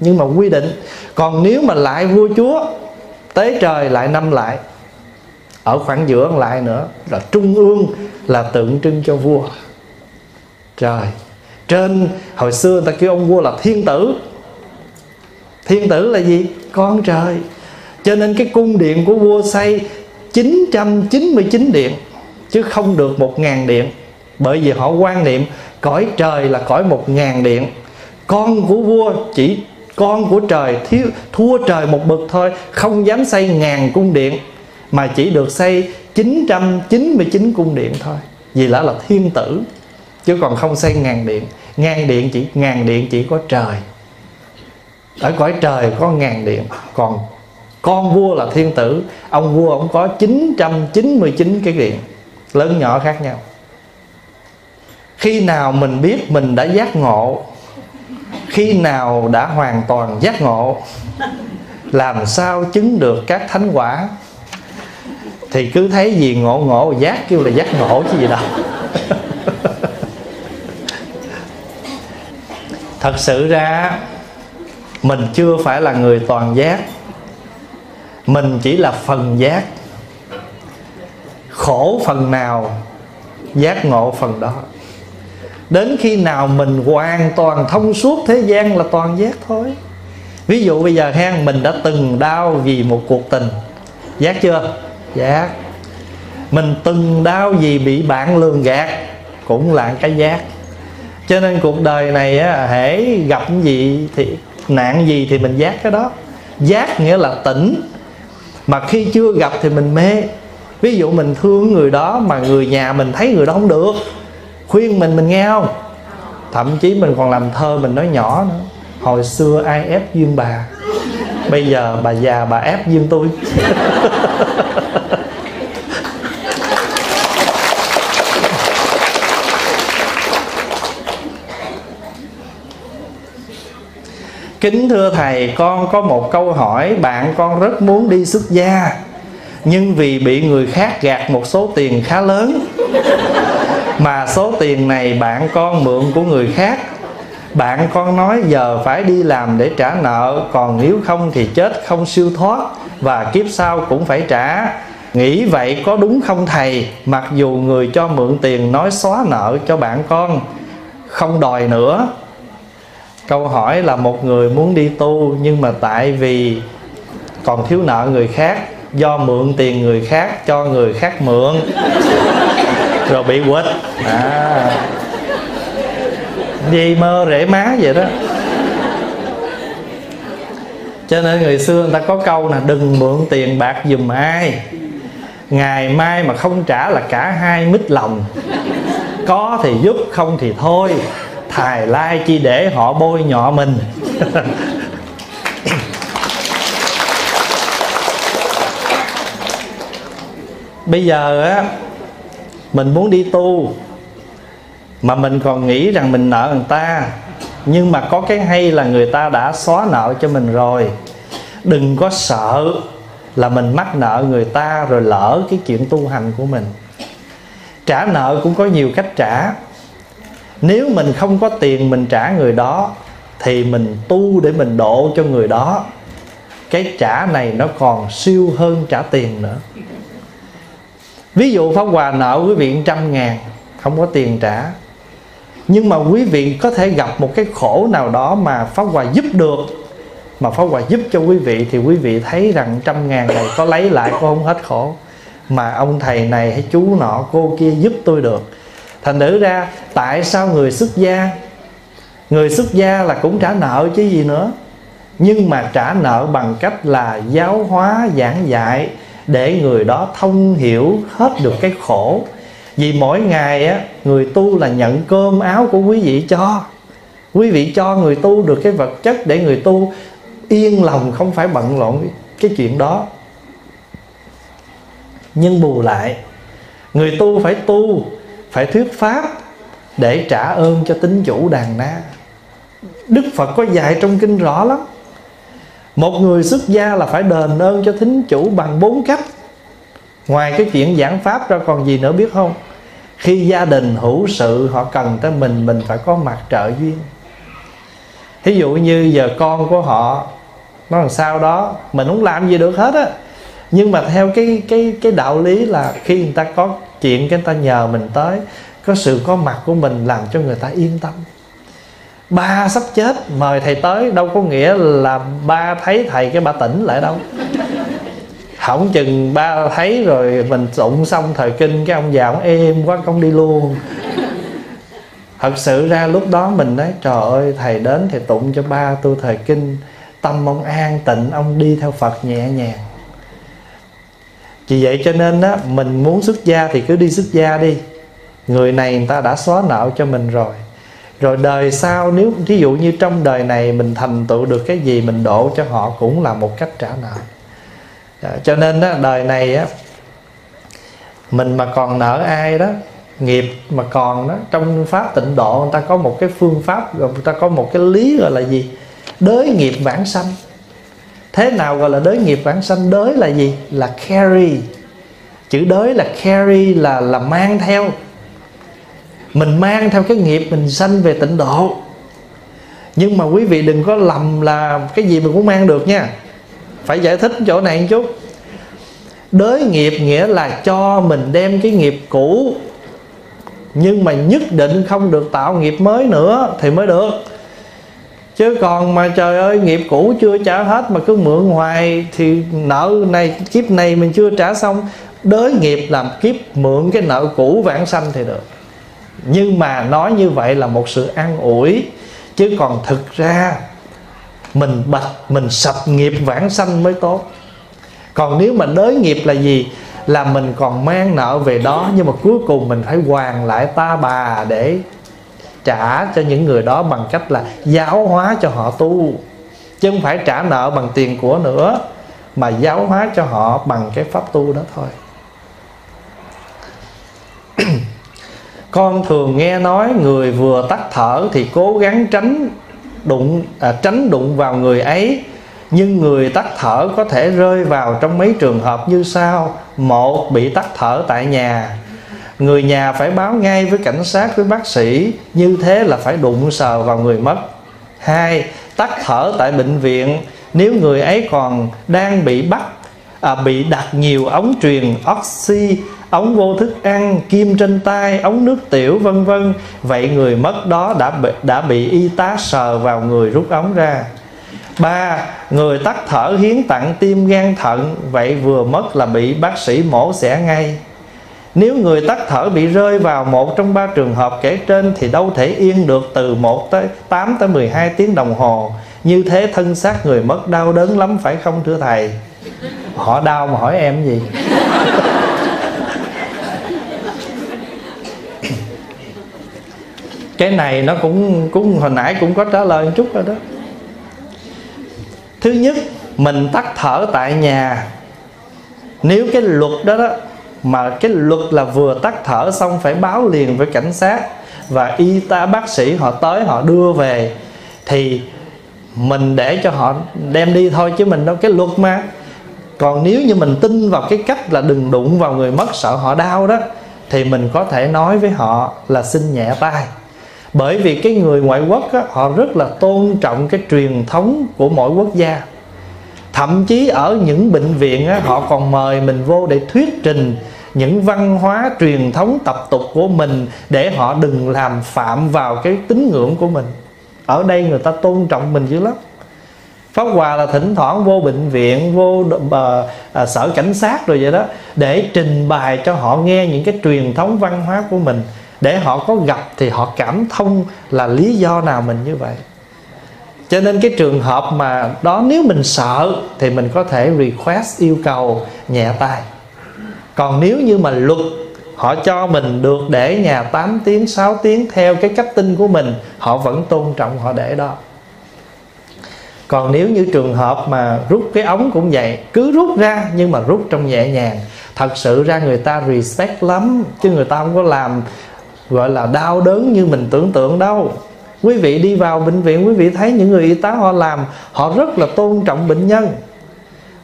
Nhưng mà quy định. Còn nếu mà lại vua chúa, tế trời lại năm lại, ở khoảng giữa lại nữa, là trung ương là tượng trưng cho vua trời. Trên hồi xưa người ta kêu ông vua là thiên tử. Thiên tử là gì? Con trời. Cho nên cái cung điện của vua xây chín trăm chín mươi chín điện chứ không được một nghìn điện. Bởi vì họ quan niệm cõi trời là cõi một nghìn điện. Con của vua chỉ con của trời thiếu, thua trời một bậc thôi, không dám xây ngàn cung điện mà chỉ được xây chín trăm chín mươi chín cung điện thôi. Vì lẽ là thiên tử chứ còn không xây ngàn điện. Ngàn điện chỉ ngàn điện chỉ có trời. Ở cõi trời có ngàn điện, còn con vua là thiên tử, ông vua ông có chín trăm chín mươi chín cái điện lớn nhỏ khác nhau. Khi nào mình biết mình đã giác ngộ, khi nào đã hoàn toàn giác ngộ, làm sao chứng được các thánh quả? Thì cứ thấy gì ngộ ngộ giác kêu là giác ngộ chứ gì đâu. Thật sự ra mình chưa phải là người toàn giác, mình chỉ là phần giác. Khổ phần nào, giác ngộ phần đó. Đến khi nào mình hoàn toàn thông suốt thế gian là toàn giác thôi. Ví dụ bây giờ hen, mình đã từng đau vì một cuộc tình, giác chưa? Giác. Mình từng đau vì bị bạn lường gạt, cũng là cái giác. Cho nên cuộc đời này á, hễ gặp gì thì nạn gì thì mình giác cái đó. Giác nghĩa là tỉnh. Mà khi chưa gặp thì mình mê. Ví dụ mình thương người đó mà người nhà mình thấy người đó không được, khuyên mình, mình nghe không? Thậm chí mình còn làm thơ mình nói nhỏ nữa: hồi xưa ai ép duyên bà, bây giờ bà già bà ép duyên tôi. Kính thưa thầy, con có một câu hỏi. Bạn con rất muốn đi xuất gia, nhưng vì bị người khác gạt một số tiền khá lớn, mà số tiền này bạn con mượn của người khác. Bạn con nói giờ phải đi làm để trả nợ, còn nếu không thì chết không siêu thoát và kiếp sau cũng phải trả. Nghĩ vậy có đúng không thầy? Mặc dù người cho mượn tiền nói xóa nợ cho bạn con, không đòi nữa. Câu hỏi là một người muốn đi tu, nhưng mà tại vì còn thiếu nợ người khác, do mượn tiền người khác, cho người khác mượn rồi bị quỵt. À, dây mơ rễ má vậy đó. Cho nên người xưa người ta có câu là đừng mượn tiền bạc giùm ai, ngày mai mà không trả là cả hai mít lòng. Có thì giúp, không thì thôi, thài lai chi để họ bôi nhọ mình. Bây giờ á, mình muốn đi tu mà mình còn nghĩ rằng mình nợ người ta, nhưng mà có cái hay là người ta đã xóa nợ cho mình rồi. Đừng có sợ là mình mắc nợ người ta rồi lỡ cái chuyện tu hành của mình. Trả nợ cũng có nhiều cách trả. Nếu mình không có tiền mình trả người đó thì mình tu để mình độ cho người đó. Cái trả này nó còn siêu hơn trả tiền nữa. Ví dụ Pháp Hòa nợ quý vị một trăm ngàn, không có tiền trả, nhưng mà quý vị có thể gặp một cái khổ nào đó mà Pháp Hòa giúp được, mà Pháp Hòa giúp cho quý vị, thì quý vị thấy rằng trăm ngàn này có lấy lại cũng không hết khổ, mà ông thầy này hay chú nọ cô kia giúp tôi được. Thành thử ra tại sao người xuất gia, người xuất gia là cũng trả nợ chứ gì nữa, nhưng mà trả nợ bằng cách là giáo hóa giảng dạy để người đó thông hiểu hết được cái khổ. Vì mỗi ngày á, người tu là nhận cơm áo của quý vị cho, quý vị cho người tu được cái vật chất để người tu yên lòng, không phải bận rộn cái chuyện đó. Nhưng bù lại, người tu phải tu, phải thuyết pháp để trả ơn cho tín chủ đàn na. Đức Phật có dạy trong kinh rõ lắm. Một người xuất gia là phải đền ơn cho thính chủ bằng bốn cách. Ngoài cái chuyện giảng pháp ra còn gì nữa biết không? Khi gia đình hữu sự họ cần tới mình, mình phải có mặt trợ duyên. Thí dụ như giờ con của họ nó làm sao đó, mình không làm gì được hết á, nhưng mà theo cái cái cái đạo lý là khi người ta có chuyện cái người ta nhờ mình tới, có sự có mặt của mình làm cho người ta yên tâm. Ba sắp chết mời thầy tới đâu có nghĩa là ba thấy thầy cái ba tỉnh lại đâu. Không chừng ba thấy rồi mình tụng xong thời kinh cái ông già ông êm quá con đi luôn. Thật sự ra lúc đó mình nói trời ơi, thầy đến thầy tụng cho ba tôi thời kinh, tâm ông an tịnh, ông đi theo Phật nhẹ nhàng. Vì vậy cho nên á, mình muốn xuất gia thì cứ đi xuất gia đi. Người này người ta đã xóa nợ cho mình rồi, rồi đời sau nếu thí dụ như trong đời này mình thành tựu được cái gì mình độ cho họ cũng là một cách trả nợ. Cho nên đó, đời này á, mình mà còn nợ ai đó, nghiệp mà còn đó, trong pháp tịnh độ người ta có một cái phương pháp, người ta có một cái lý gọi là gì? Đới nghiệp vãng sanh. Thế nào gọi là đới nghiệp vãng sanh? Đới là gì? Là carry. Chữ đới là carry là là mang theo. Mình mang theo cái nghiệp mình sanh về tịnh độ. Nhưng mà quý vị đừng có lầm là cái gì mình cũng mang được nha. Phải giải thích chỗ này một chút. Đới nghiệp nghĩa là cho mình đem cái nghiệp cũ, nhưng mà nhất định không được tạo nghiệp mới nữa thì mới được. Chứ còn mà trời ơi, nghiệp cũ chưa trả hết mà cứ mượn hoài thì nợ này kiếp này mình chưa trả xong. Đới nghiệp làm kiếp mượn cái nợ cũ vãng sanh thì được. Nhưng mà nói như vậy là một sự an ủi, chứ còn thực ra mình bạch, mình sập nghiệp vãng sanh mới tốt. Còn nếu mà đới nghiệp là gì? Là mình còn mang nợ về đó, nhưng mà cuối cùng mình phải hoàn lại ta bà để trả cho những người đó bằng cách là giáo hóa cho họ tu, chứ không phải trả nợ bằng tiền của nữa, mà giáo hóa cho họ bằng cái pháp tu đó thôi. Con thường nghe nói người vừa tắt thở thì cố gắng tránh đụng à, tránh đụng vào người ấy, nhưng người tắt thở có thể rơi vào trong mấy trường hợp như sau. Một, bị tắt thở tại nhà, người nhà phải báo ngay với cảnh sát, với bác sĩ, như thế là phải đụng sờ vào người mất. Hai, tắt thở tại bệnh viện, nếu người ấy còn đang bị bắt à, bị đặt nhiều ống truyền oxy, ống vô thức ăn, kim trên tay, ống nước tiểu vân vân, vậy người mất đó đã bị, đã bị y tá sờ vào người rút ống ra. Ba, người tắc thở hiến tặng tim gan thận, vậy vừa mất là bị bác sĩ mổ xẻ ngay. Nếu người tắc thở bị rơi vào một trong ba trường hợp kể trên thì đâu thể yên được từ một tới tám tới mười hai tiếng đồng hồ. Như thế thân xác người mất đau đớn lắm phải không thưa thầy? Họ đau mà hỏi em gì? Cái này nó cũng, cũng hồi nãy cũng có trả lời một chút rồi đó. Thứ nhất, mình tắt thở tại nhà. Nếu cái luật đó đó, mà cái luật là vừa tắt thở xong phải báo liền với cảnh sát và y tá bác sĩ họ tới họ đưa về, thì mình để cho họ đem đi thôi, chứ mình đâu, cái luật mà. Còn nếu như mình tin vào cái cách là đừng đụng vào người mất, sợ họ đau đó, thì mình có thể nói với họ là xin nhẹ tay. Bởi vì cái người ngoại quốc á, họ rất là tôn trọng cái truyền thống của mỗi quốc gia. Thậm chí ở những bệnh viện á, họ còn mời mình vô để thuyết trình những văn hóa truyền thống tập tục của mình, để họ đừng làm phạm vào cái tín ngưỡng của mình. Ở đây người ta tôn trọng mình dữ lắm. Pháp Hòa là thỉnh thoảng vô bệnh viện, vô à, sở cảnh sát rồi vậy đó, để trình bày cho họ nghe những cái truyền thống văn hóa của mình, để họ có gặp thì họ cảm thông là lý do nào mình như vậy. Cho nên cái trường hợp mà đó, nếu mình sợ thì mình có thể request, yêu cầu nhẹ tay. Còn nếu như mà luật họ cho mình được để nhà tám tiếng, sáu tiếng theo cái cách tin của mình, họ vẫn tôn trọng, họ để đó. Còn nếu như trường hợp mà rút cái ống cũng vậy, cứ rút ra nhưng mà rút trong nhẹ nhàng. Thật sự ra người ta respect lắm, chứ người ta không có làm gọi là đau đớn như mình tưởng tượng đâu. Quý vị đi vào bệnh viện, quý vị thấy những người y tá họ làm, họ rất là tôn trọng bệnh nhân,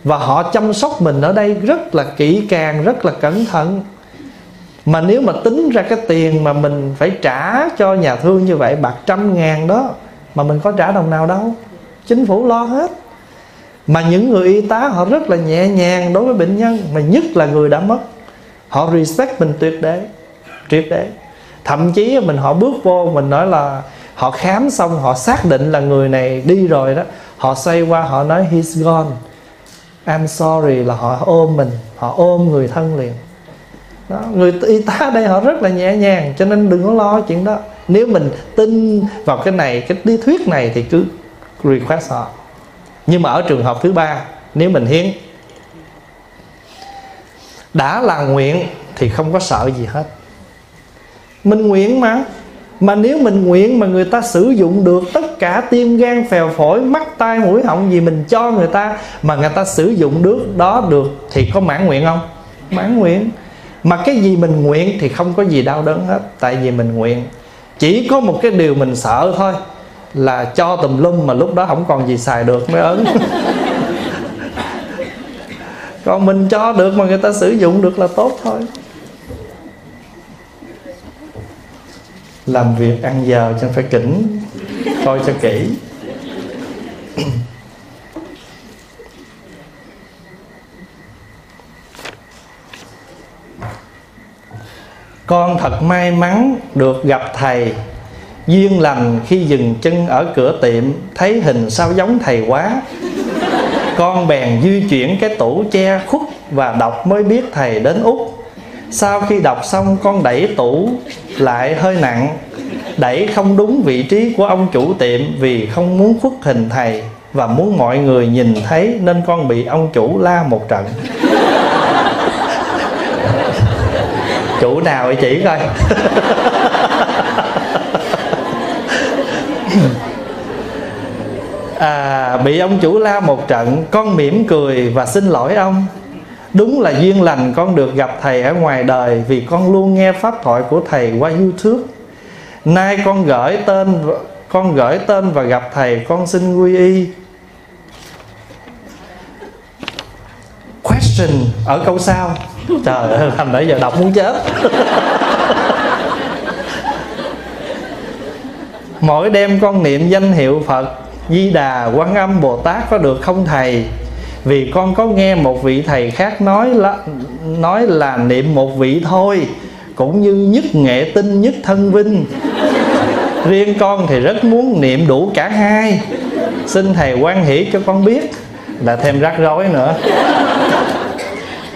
và họ chăm sóc mình ở đây rất là kỹ càng, rất là cẩn thận. Mà nếu mà tính ra cái tiền mà mình phải trả cho nhà thương như vậy, bạc trăm ngàn đó, mà mình có trả đồng nào đâu, chính phủ lo hết. Mà những người y tá họ rất là nhẹ nhàng đối với bệnh nhân, mà nhất là người đã mất, họ respect mình tuyệt đế, tuyệt đế. Thậm chí mình họ bước vô, mình nói là họ khám xong, họ xác định là người này đi rồi đó, họ xoay qua họ nói he's gone, I'm sorry, là họ ôm mình, họ ôm người thân liền đó. Người y tá ở đây họ rất là nhẹ nhàng, cho nên đừng có lo chuyện đó. Nếu mình tin vào cái này, cái lý thuyết này thì cứ request họ. Nhưng mà ở trường hợp thứ ba, nếu mình hiến, đã là nguyện thì không có sợ gì hết. Mình nguyện mà. Mà nếu mình nguyện mà người ta sử dụng được tất cả tim gan phèo phổi, mắt tai mũi họng gì mình cho người ta, mà người ta sử dụng được đó được, thì có mãn nguyện không? Mãn nguyện. Mà cái gì mình nguyện thì không có gì đau đớn hết, tại vì mình nguyện. Chỉ có một cái điều mình sợ thôi, là cho tùm lum mà lúc đó không còn gì xài được mới ớn. Còn mình cho được mà người ta sử dụng được là tốt thôi. Làm việc ăn giờ chẳng phải kỉnh, coi cho kỹ. Con thật may mắn được gặp thầy. Duyên lành khi dừng chân ở cửa tiệm, thấy hình sao giống thầy quá. Con bèn di chuyển cái tủ che khuất và đọc mới biết thầy đến Úc. Sau khi đọc xong, con đẩy tủ lại hơi nặng, đẩy không đúng vị trí của ông chủ tiệm, vì không muốn khuất hình thầy và muốn mọi người nhìn thấy, nên con bị ông chủ la một trận. Chủ nào vậy chỉ coi. À, bị ông chủ la một trận, con mỉm cười và xin lỗi ông. Đúng là duyên lành con được gặp thầy ở ngoài đời, vì con luôn nghe pháp thoại của thầy qua YouTube. Nay con gửi tên, con gửi tên và gặp thầy, con xin quy y. Question ở câu sau. Trời ơi, làm nãy giờ đọc muốn chết. Mỗi đêm con niệm danh hiệu Phật Di Đà, Quán Âm, Bồ Tát có được không thầy? Vì con có nghe một vị thầy khác nói là, nói là niệm một vị thôi, cũng như nhất nghệ tinh, nhất thân vinh. Riêng con thì rất muốn niệm đủ cả hai. Xin thầy quan hỷ cho con biết. Là thêm rắc rối nữa.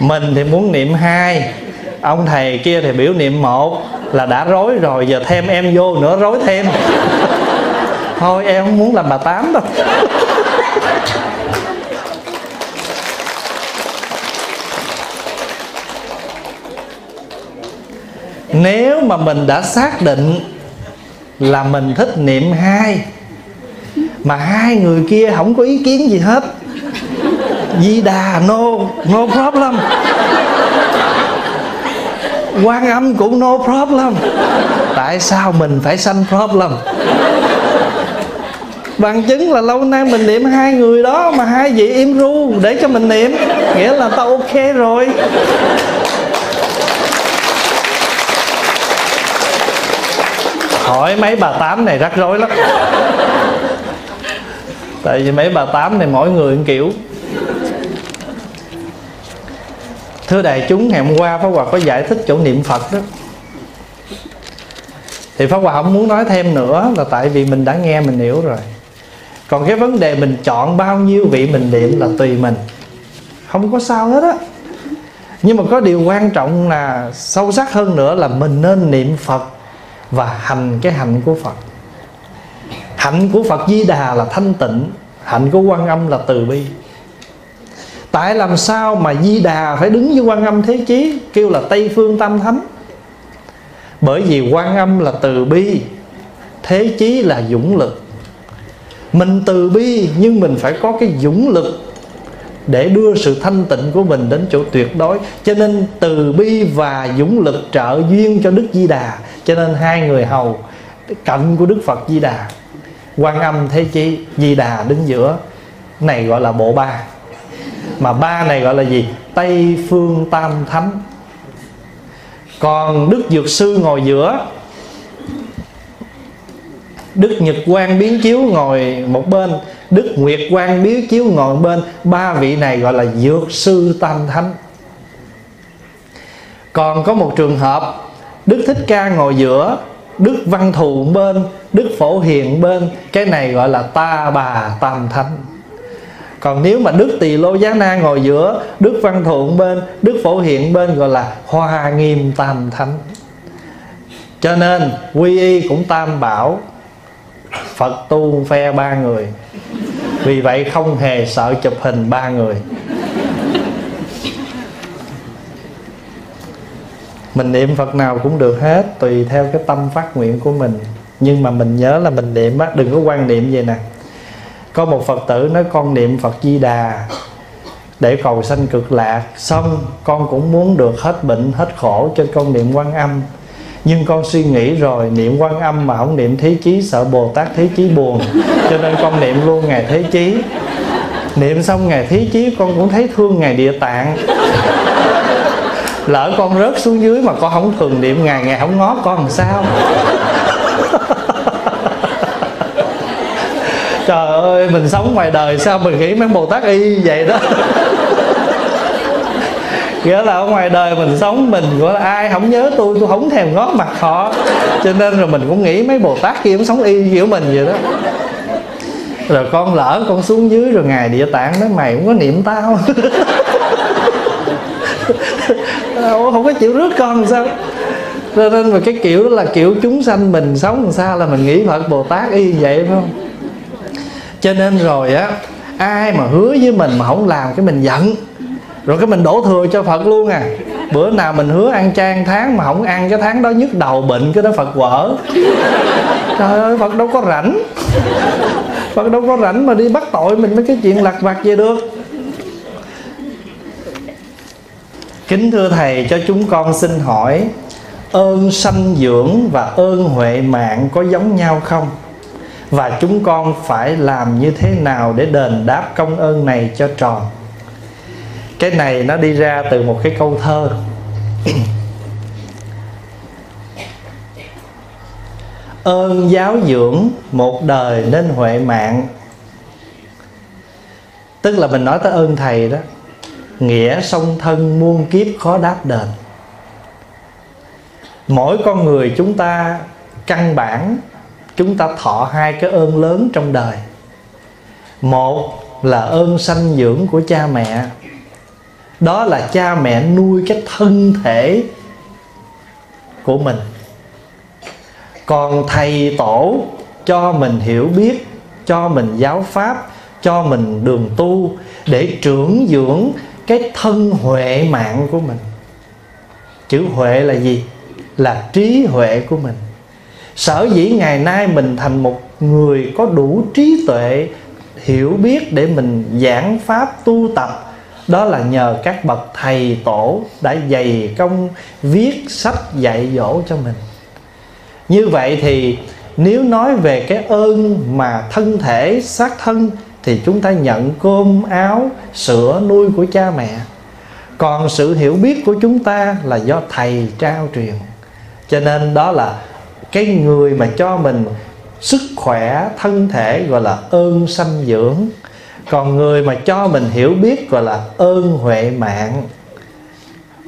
Mình thì muốn niệm hai, ông thầy kia thì biểu niệm một, là đã rối rồi, giờ thêm em vô nữa rối thêm. Thôi em không muốn làm bà Tám đâu. Nếu mà mình đã xác định là mình thích niệm hai, mà hai người kia không có ý kiến gì hết, Di Đà no, no problem, Quan Âm cũng no problem, tại sao mình phải sanh problem? Bằng chứng là lâu nay mình niệm hai người đó mà hai vị im ru để cho mình niệm, nghĩa là tao ok rồi. Hỏi mấy bà tám này rắc rối lắm, tại vì mấy bà tám này mỗi người một kiểu. Thưa đại chúng, ngày hôm qua Pháp Hòa có giải thích chỗ niệm Phật đó, thì Pháp Hòa không muốn nói thêm nữa, là tại vì mình đã nghe mình hiểu rồi. Còn cái vấn đề mình chọn bao nhiêu vị mình niệm là tùy mình, không có sao hết á. Nhưng mà có điều quan trọng là sâu sắc hơn nữa là mình nên niệm Phật và hành cái hạnh của Phật. Hạnh của Phật Di Đà là thanh tịnh, hạnh của Quan Âm là từ bi. Tại làm sao mà Di Đà phải đứng với Quan Âm thế chí, kêu là Tây Phương Tam Thánh? Bởi vì Quan Âm là từ bi, thế chí là dũng lực. Mình từ bi nhưng mình phải có cái dũng lực để đưa sự thanh tịnh của mình đến chỗ tuyệt đối. Cho nên từ bi và dũng lực trợ duyên cho Đức Di Đà. Cho nên hai người hầu cạnh của Đức Phật Di Đà, Quan Âm thế chí, Di Đà đứng giữa, này gọi là bộ ba. Mà ba này gọi là gì? Tây Phương Tam Thánh. Còn Đức Dược Sư ngồi giữa, Đức Nhật Quang Biến Chiếu ngồi một bên, Đức Nguyệt Quang Biếu Chiếu ngồi một bên. Ba vị này gọi là Dược Sư Tam Thánh. Còn có một trường hợp Đức Thích Ca ngồi giữa, Đức Văn Thù bên, Đức Phổ Hiền bên. Cái này gọi là Ta Bà Tam Thánh. Còn nếu mà Đức Tỳ Lô Giá Na ngồi giữa, Đức Văn Thụ bên, Đức Phổ Hiện bên, gọi là Hoa Nghiêm Tam Thánh. Cho nên quy y cũng tam bảo, Phật tu phe ba người. Vì vậy không hề sợ chụp hình ba người. Mình niệm Phật nào cũng được hết, tùy theo cái tâm phát nguyện của mình. Nhưng mà mình nhớ là mình niệm á, đừng có quan niệm vậy nè. Có một Phật tử nói con niệm Phật Di Đà để cầu sanh cực lạc, xong con cũng muốn được hết bệnh hết khổ cho con niệm Quan Âm. Nhưng con suy nghĩ rồi, niệm Quan Âm mà không niệm Thế Chí sợ Bồ Tát Thế Chí buồn, cho nên con niệm luôn Ngài Thế Chí. Niệm xong Ngài Thế Chí con cũng thấy thương Ngài Địa Tạng. Lỡ con rớt xuống dưới mà con không thường niệm Ngài, Ngài không ngó con làm sao? Trời ơi, mình sống ngoài đời sao mình nghĩ mấy Bồ Tát y vậy đó. Nghĩa là ở ngoài đời mình sống, mình gọi là ai không nhớ tôi, tôi không thèm ngó mặt họ. Cho nên rồi mình cũng nghĩ mấy Bồ Tát kia cũng sống y kiểu mình vậy đó. Rồi con lỡ con xuống dưới rồi Ngài Địa Tạng nói mày cũng có niệm tao. Không có chịu rước con làm sao. Cho nên mà cái kiểu đó là kiểu chúng sanh mình sống làm sao là mình nghĩ Phật Bồ Tát y vậy, phải không? Cho nên rồi á, ai mà hứa với mình mà không làm cái mình giận, rồi cái mình đổ thừa cho Phật luôn à. Bữa nào mình hứa ăn chay ăn tháng mà không ăn, cái tháng đó nhức đầu bệnh, cái đó Phật quở. Trời ơi, Phật đâu có rảnh. Phật đâu có rảnh mà đi bắt tội mình mấy cái chuyện lặt vặt vậy được. Kính thưa Thầy, cho chúng con xin hỏi, ơn sanh dưỡng và ơn huệ mạng có giống nhau không? Và chúng con phải làm như thế nào để đền đáp công ơn này cho tròn? Cái này nó đi ra từ một cái câu thơ. Ơn giáo dưỡng một đời nên huệ mạng. Tức là mình nói tới ơn Thầy đó. Nghĩa song thân muôn kiếp khó đáp đền. Mỗi con người chúng ta căn bản chúng ta thọ hai cái ơn lớn trong đời. Một là ơn sanh dưỡng của cha mẹ. Đó là cha mẹ nuôi cái thân thể của mình. Còn thầy tổ cho mình hiểu biết, cho mình giáo pháp, cho mình đường tu để trưởng dưỡng cái thân huệ mạng của mình. Chữ huệ là gì? Là trí huệ của mình. Sở dĩ ngày nay mình thành một người có đủ trí tuệ, hiểu biết để mình giảng pháp tu tập, đó là nhờ các bậc thầy tổ đã dày công viết sách dạy dỗ cho mình. Như vậy thì Nếu nói về cái ơn mà thân thể, xác thân, thì chúng ta nhận cơm, áo, sữa, nuôi của cha mẹ. Còn sự hiểu biết của chúng ta là do Thầy trao truyền. Cho nên đó là cái người mà cho mình sức khỏe, thân thể gọi là ơn sanh dưỡng. Còn người mà cho mình hiểu biết gọi là ơn huệ mạng.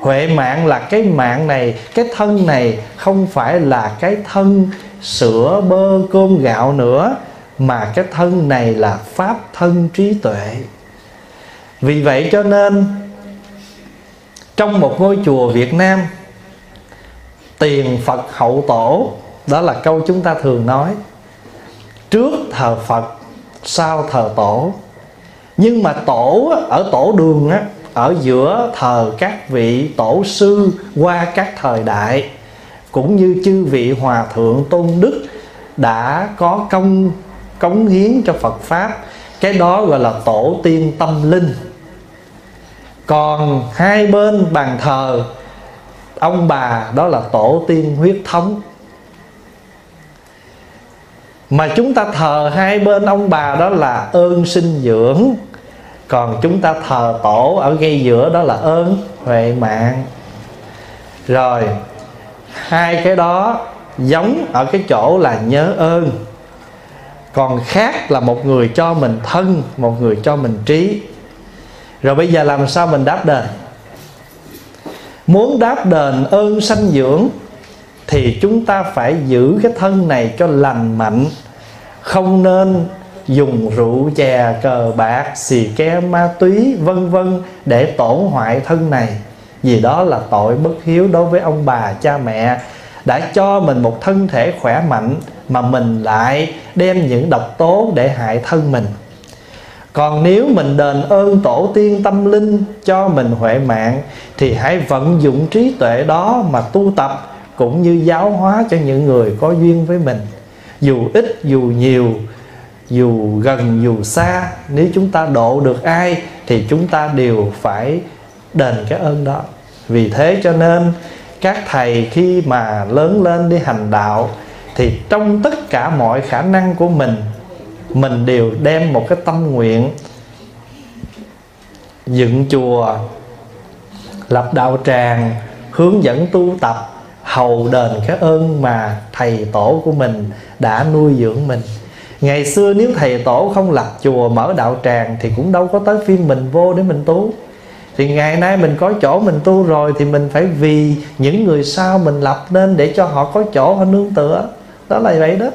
Huệ mạng là cái mạng này, cái thân này không phải là cái thân sữa, bơ, cơm, gạo nữa, mà cái thân này là pháp thân trí tuệ. Vì vậy cho nên trong một ngôi chùa Việt Nam, tiền Phật hậu tổ, đó là câu chúng ta thường nói, trước thờ Phật, sau thờ tổ. Nhưng mà tổ ở tổ đường á, ở giữa thờ các vị tổ sư qua các thời đại, cũng như chư vị hòa thượng tôn đức đã có công cống hiến cho Phật pháp, cái đó gọi là tổ tiên tâm linh. Còn hai bên bàn thờ ông bà, đó là tổ tiên huyết thống. Mà chúng ta thờ hai bên ông bà đó là ơn sinh dưỡng. Còn chúng ta thờ tổ ở ngay giữa đó là ơn huệ mạng. Rồi hai cái đó giống ở cái chỗ là nhớ ơn. Còn khác là một người cho mình thân, một người cho mình trí. Rồi bây giờ làm sao mình đáp đền? Muốn đáp đền ơn sanh dưỡng thì chúng ta phải giữ cái thân này cho lành mạnh, không nên dùng rượu chè, cờ bạc, xì ke, ma túy vân vân để tổn hoại thân này. Vì đó là tội bất hiếu đối với ông bà cha mẹ, đã cho mình một thân thể khỏe mạnh mà mình lại đem những độc tố để hại thân mình. Còn nếu mình đền ơn tổ tiên tâm linh cho mình huệ mạng, thì hãy vận dụng trí tuệ đó mà tu tập, cũng như giáo hóa cho những người có duyên với mình. Dù ít dù nhiều, dù gần dù xa, nếu chúng ta độ được ai thì chúng ta đều phải đền cái ơn đó. Vì thế cho nên các thầy khi mà lớn lên đi hành đạo, thì trong tất cả mọi khả năng của mình, mình đều đem một cái tâm nguyện dựng chùa, lập đạo tràng, hướng dẫn tu tập, hầu đền cái ơn mà thầy tổ của mình đã nuôi dưỡng mình. Ngày xưa nếu thầy tổ không lập chùa, mở đạo tràng thì cũng đâu có tới phiên mình vô để mình tu. Thì ngày nay mình có chỗ mình tu rồi, thì mình phải vì những người sau mình lập nên để cho họ có chỗ họ nương tựa. Đó là vậy đó.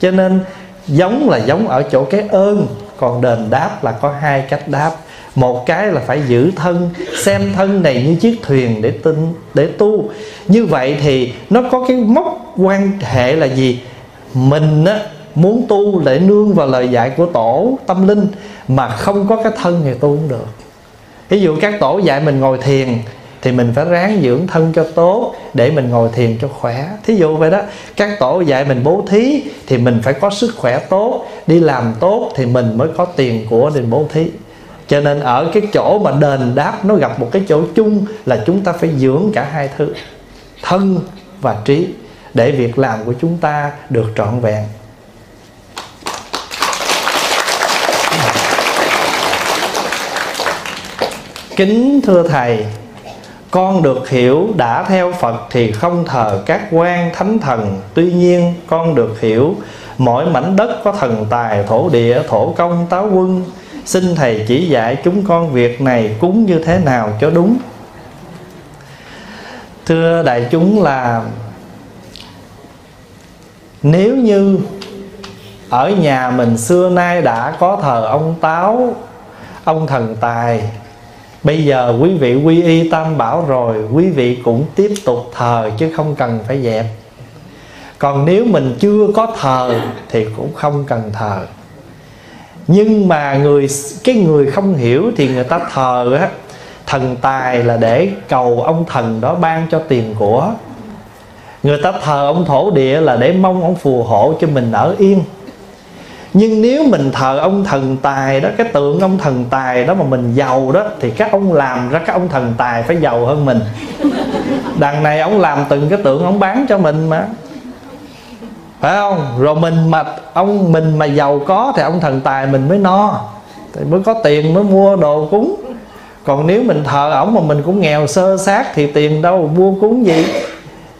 Cho nên giống là giống ở chỗ cái ơn. Còn đền đáp là có hai cách đáp. Một cái là phải giữ thân, xem thân này như chiếc thuyền để tinh, để tu. Như vậy thì nó có cái mốc quan hệ là gì? Mình á, muốn tu để nương vào lời dạy của tổ tâm linh, mà không có cái thân thì tu cũng được. Ví dụ các tổ dạy mình ngồi thiền, thì mình phải ráng dưỡng thân cho tốt để mình ngồi thiền cho khỏe. Thí dụ vậy đó. Các tổ dạy mình bố thí, thì mình phải có sức khỏe tốt, đi làm tốt thì mình mới có tiền của để bố thí. Cho nên ở cái chỗ mà đền đáp nó gặp một cái chỗ chung là chúng ta phải dưỡng cả hai thứ, thân và trí, để việc làm của chúng ta được trọn vẹn. Kính thưa Thầy, con được hiểu đã theo Phật thì không thờ các quan thánh thần. Tuy nhiên con được hiểu mỗi mảnh đất có thần tài, thổ địa, thổ công, táo quân. Xin Thầy chỉ dạy chúng con việc này cúng như thế nào cho đúng. Thưa đại chúng, là nếu như ở nhà mình xưa nay đã có thờ ông Táo, ông thần tài, bây giờ quý vị quy y Tam Bảo rồi, quý vị cũng tiếp tục thờ chứ không cần phải dẹp. Còn nếu mình chưa có thờ thì cũng không cần thờ. Nhưng mà người cái người không hiểu thì người ta thờ á, thần tài là để cầu ông thần đó ban cho tiền của. Người ta thờ ông thổ địa là để mong ông phù hộ cho mình ở yên. Nhưng nếu mình thờ ông thần tài đó, cái tượng ông thần tài đó mà mình giàu đó, thì các ông làm ra các ông thần tài phải giàu hơn mình. Đằng này ông làm từng cái tượng ông bán cho mình mà. phải không? Rồi mình mà ông mình mà giàu có thì ông thần tài mình mới no, thì mới có tiền mới mua đồ cúng. Còn nếu mình thờ ổng mà mình cũng nghèo sơ sát thì tiền đâu mua cúng gì.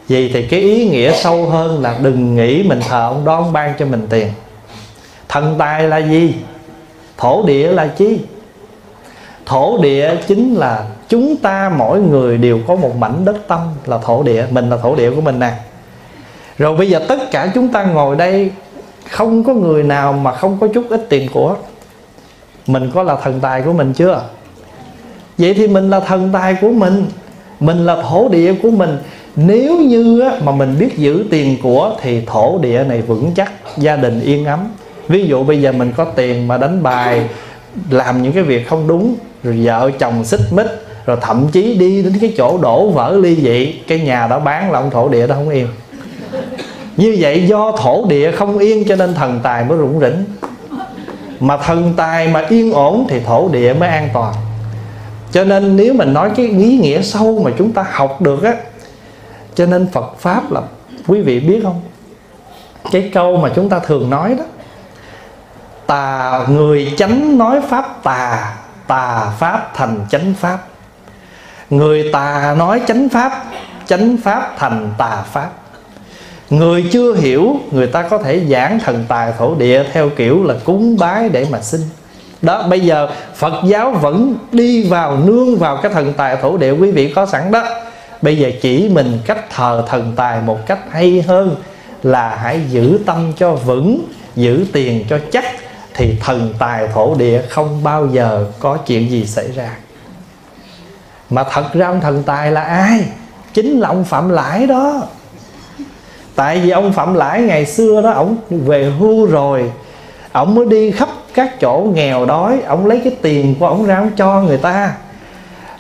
Vì thì cái ý nghĩa sâu hơn là đừng nghĩ mình thờ ông đó ông ban cho mình tiền. Thần tài là gì? Thổ địa là chi? Thổ địa chính là chúng ta mỗi người đều có một mảnh đất tâm là thổ địa. Mình là thổ địa của mình nè. Rồi bây giờ tất cả chúng ta ngồi đây không có người nào mà không có chút ít tiền của. Mình có là thần tài của mình chưa? Vậy thì mình là thần tài của mình, mình là thổ địa của mình. Nếu như mà mình biết giữ tiền của thì thổ địa này vững chắc, gia đình yên ấm. Ví dụ bây giờ mình có tiền mà đánh bài, làm những cái việc không đúng, rồi vợ chồng xích mích, rồi thậm chí đi đến cái chỗ đổ vỡ ly dị, cái nhà đó bán là ông thổ địa đó không yên. Như vậy do thổ địa không yên cho nên thần tài mới rủng rỉnh. Mà thần tài mà yên ổn thì thổ địa mới an toàn. Cho nên nếu mình nói cái ý nghĩa sâu mà chúng ta học được á, cho nên Phật Pháp là, quý vị biết không, cái câu mà chúng ta thường nói đó, tà người chánh nói Pháp tà, tà Pháp thành chánh Pháp. Người tà nói chánh Pháp, chánh Pháp thành tà Pháp. Người chưa hiểu, người ta có thể giảng thần tài thổ địa theo kiểu là cúng bái để mà xin. Đó, bây giờ Phật giáo vẫn đi vào, nương vào cái thần tài thổ địa quý vị có sẵn đó. Bây giờ chỉ mình cách thờ thần tài một cách hay hơn là hãy giữ tâm cho vững, giữ tiền cho chắc, thì thần tài thổ địa không bao giờ có chuyện gì xảy ra. Mà thật ra ông thần tài là ai? Chính là ông Phạm Lãi đó. Tại vì ông Phạm Lãi ngày xưa đó, ông về hưu rồi, ông mới đi khắp các chỗ nghèo đói, ông lấy cái tiền của ông ra ông cho người ta.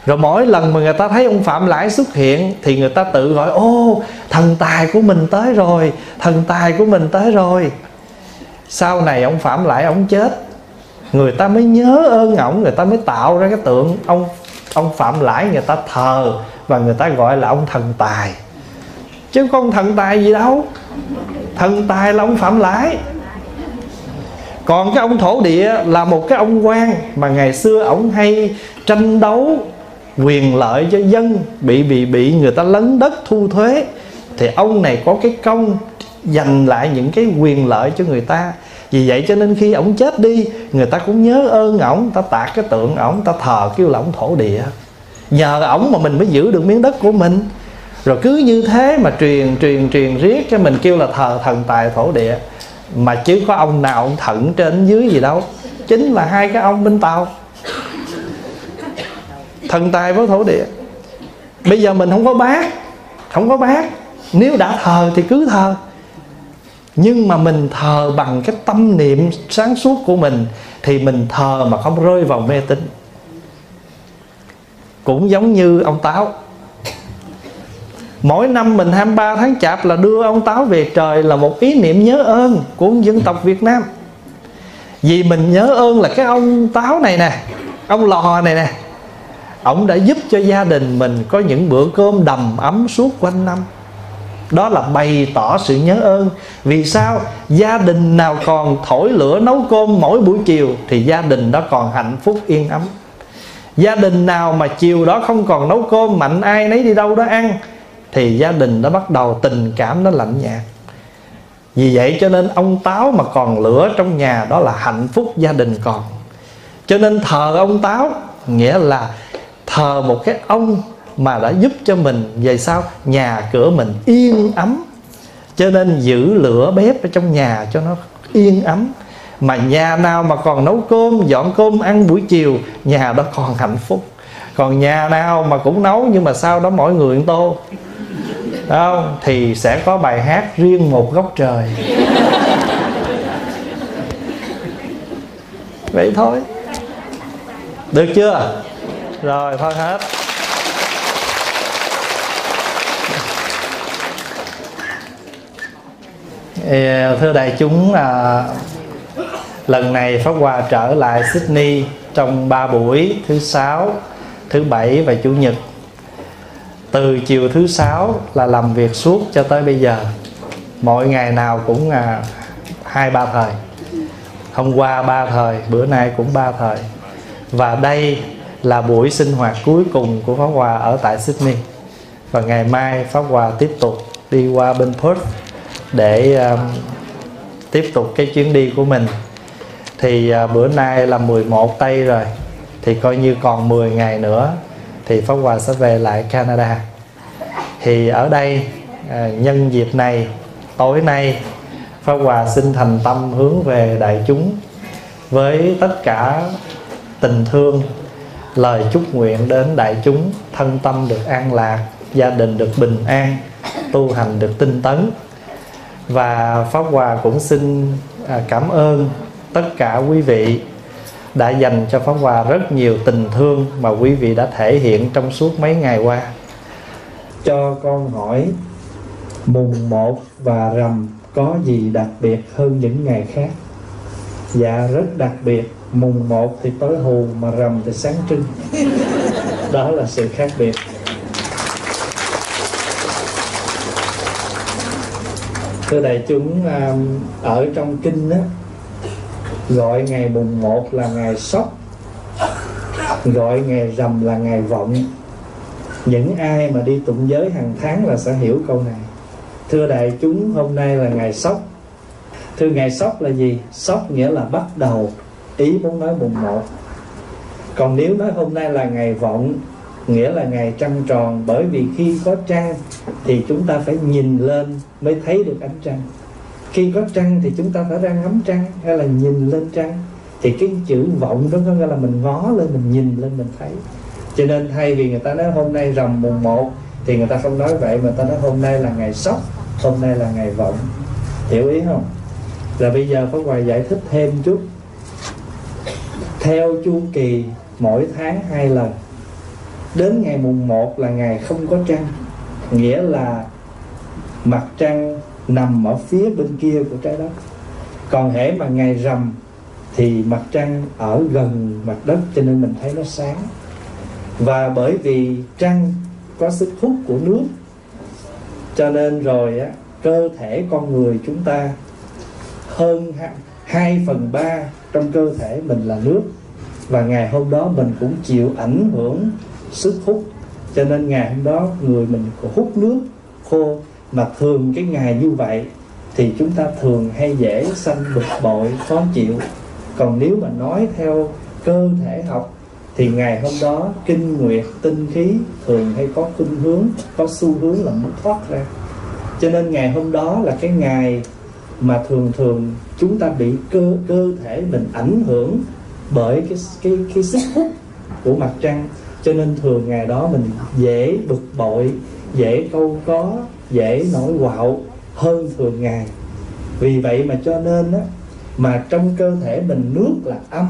Rồi mỗi lần mà người ta thấy ông Phạm Lãi xuất hiện thì người ta tự gọi, ô thần tài của mình tới rồi, thần tài của mình tới rồi. Sau này ông Phạm Lãi ông chết, người ta mới nhớ ơn ổng, người ta mới tạo ra cái tượng ông ông Phạm Lãi, người ta thờ và người ta gọi là ông thần tài. Chứ không thần tài gì đâu, thần tài là ông Phạm Lãi. Còn cái ông thổ địa là một cái ông quan mà ngày xưa ổng hay tranh đấu quyền lợi cho dân, bị bị bị người ta lấn đất thu thuế, thì ông này có cái công dành lại những cái quyền lợi cho người ta. Vì vậy cho nên khi ổng chết đi, người ta cũng nhớ ơn ổng, ta tạc cái tượng ổng, ta thờ kêu là ổng thổ địa. Nhờ ổng mà mình mới giữ được miếng đất của mình. Rồi cứ như thế mà truyền truyền truyền riết cái mình kêu là thờ thần tài thổ địa. Mà chứ có ông nào ông thận trên dưới gì đâu, chính là hai cái ông bên Tàu, thần tài với thổ địa. Bây giờ mình không có bác, không có bác. Nếu đã thờ thì cứ thờ, nhưng mà mình thờ bằng cái tâm niệm sáng suốt của mình, thì mình thờ mà không rơi vào mê tín. Cũng giống như ông Táo, mỗi năm mình hai mươi ba tháng Chạp là đưa ông Táo về trời, là một ý niệm nhớ ơn của dân tộc Việt Nam. Vì mình nhớ ơn là cái ông Táo này nè, ông Lò này nè, ông đã giúp cho gia đình mình có những bữa cơm đầm ấm suốt quanh năm. Đó là bày tỏ sự nhớ ơn. Vì sao? Gia đình nào còn thổi lửa nấu cơm mỗi buổi chiều thì gia đình đó còn hạnh phúc yên ấm. Gia đình nào mà chiều đó không còn nấu cơm, mạnh ai nấy đi đâu đó ăn, thì gia đình nó bắt đầu tình cảm nó lạnh nhạt. Vì vậy cho nên ông Táo mà còn lửa trong nhà, đó là hạnh phúc gia đình còn. Cho nên thờ ông Táo nghĩa là thờ một cái ông mà đã giúp cho mình về sau nhà cửa mình yên ấm. Cho nên giữ lửa bếp ở trong nhà cho nó yên ấm. Mà nhà nào mà còn nấu cơm, dọn cơm ăn buổi chiều, nhà đó còn hạnh phúc. Còn nhà nào mà cũng nấu nhưng mà sau đó mỗi người một tô, không, thì sẽ có bài hát riêng một góc trời. Vậy thôi, được chưa? Rồi thôi hết. Thưa đại chúng, à, lần này Pháp Hòa trở lại Sydney trong ba buổi, thứ Sáu, thứ Bảy và Chủ Nhật. Từ chiều thứ Sáu là làm việc suốt cho tới bây giờ. Mỗi ngày nào cũng à, hai ba thời. Hôm qua ba thời, bữa nay cũng ba thời. Và đây là buổi sinh hoạt cuối cùng của Pháp Hòa ở tại Sydney. Và ngày mai Pháp Hòa tiếp tục đi qua bên Perth để à, tiếp tục cái chuyến đi của mình. Thì à, bữa nay là mười một tây rồi, thì coi như còn mười ngày nữa thì Pháp Hòa sẽ về lại Canada. Thì ở đây à, nhân dịp này, tối nay Pháp Hòa xin thành tâm hướng về đại chúng với tất cả tình thương, lời chúc nguyện đến đại chúng thân tâm được an lạc, gia đình được bình an, tu hành được tinh tấn. Và Pháp Hòa cũng xin cảm ơn tất cả quý vị đã dành cho Pháp Hòa rất nhiều tình thương mà quý vị đã thể hiện trong suốt mấy ngày qua. Cho con hỏi, mùng một và rằm có gì đặc biệt hơn những ngày khác? Dạ rất đặc biệt. Mùng một thì tối hù, mà rằm thì sáng trưng. Đó là sự khác biệt. Thưa đại chúng, ở trong kinh đó, gọi ngày mùng một là ngày sóc, gọi ngày rằm là ngày vọng. Những ai mà đi tụng giới hàng tháng là sẽ hiểu câu này. Thưa đại chúng, hôm nay là ngày sóc. Thưa, ngày sóc là gì? Sóc nghĩa là bắt đầu, ý muốn nói mùng một. Còn nếu nói hôm nay là ngày vọng, nghĩa là ngày trăng tròn. Bởi vì khi có trăng thì chúng ta phải nhìn lên mới thấy được ánh trăng. Khi có trăng thì chúng ta phải ra ngắm trăng hay là nhìn lên trăng. Thì cái chữ vọng đó có nghĩa là mình ngó lên, mình nhìn lên, mình thấy. Cho nên thay vì người ta nói hôm nay rằm mùng một thì người ta không nói vậy, mà ta nói hôm nay là ngày sóc, hôm nay là ngày vọng. Hiểu ý không? Là bây giờ Pháp Hòa giải thích thêm chút. Theo chu kỳ mỗi tháng hai lần. Đến ngày mùng một là ngày không có trăng, nghĩa là mặt trăng nằm ở phía bên kia của trái đất. Còn hễ mà ngày rằm thì mặt trăng ở gần mặt đất, cho nên mình thấy nó sáng. Và bởi vì trăng có sức hút của nước, cho nên rồi á, cơ thể con người chúng ta hơn hai phần ba trong cơ thể mình là nước. Và ngày hôm đó mình cũng chịu ảnh hưởng sức hút, cho nên ngày hôm đó người mình hút nước khô. Mà thường cái ngày như vậy thì chúng ta thường hay dễ sanh bực bội, khó chịu. Còn nếu mà nói theo cơ thể học thì ngày hôm đó kinh nguyệt, tinh khí thường hay có khuynh hướng, có xu hướng là muốn thoát ra. Cho nên ngày hôm đó là cái ngày mà thường thường chúng ta bị cơ cơ thể mình ảnh hưởng bởi cái cái cái sức hút của mặt trăng. Cho nên thường ngày đó mình dễ bực bội, dễ câu có, dễ nổi quạo hơn thường ngày. Vì vậy mà cho nên á, mà trong cơ thể mình nước là âm,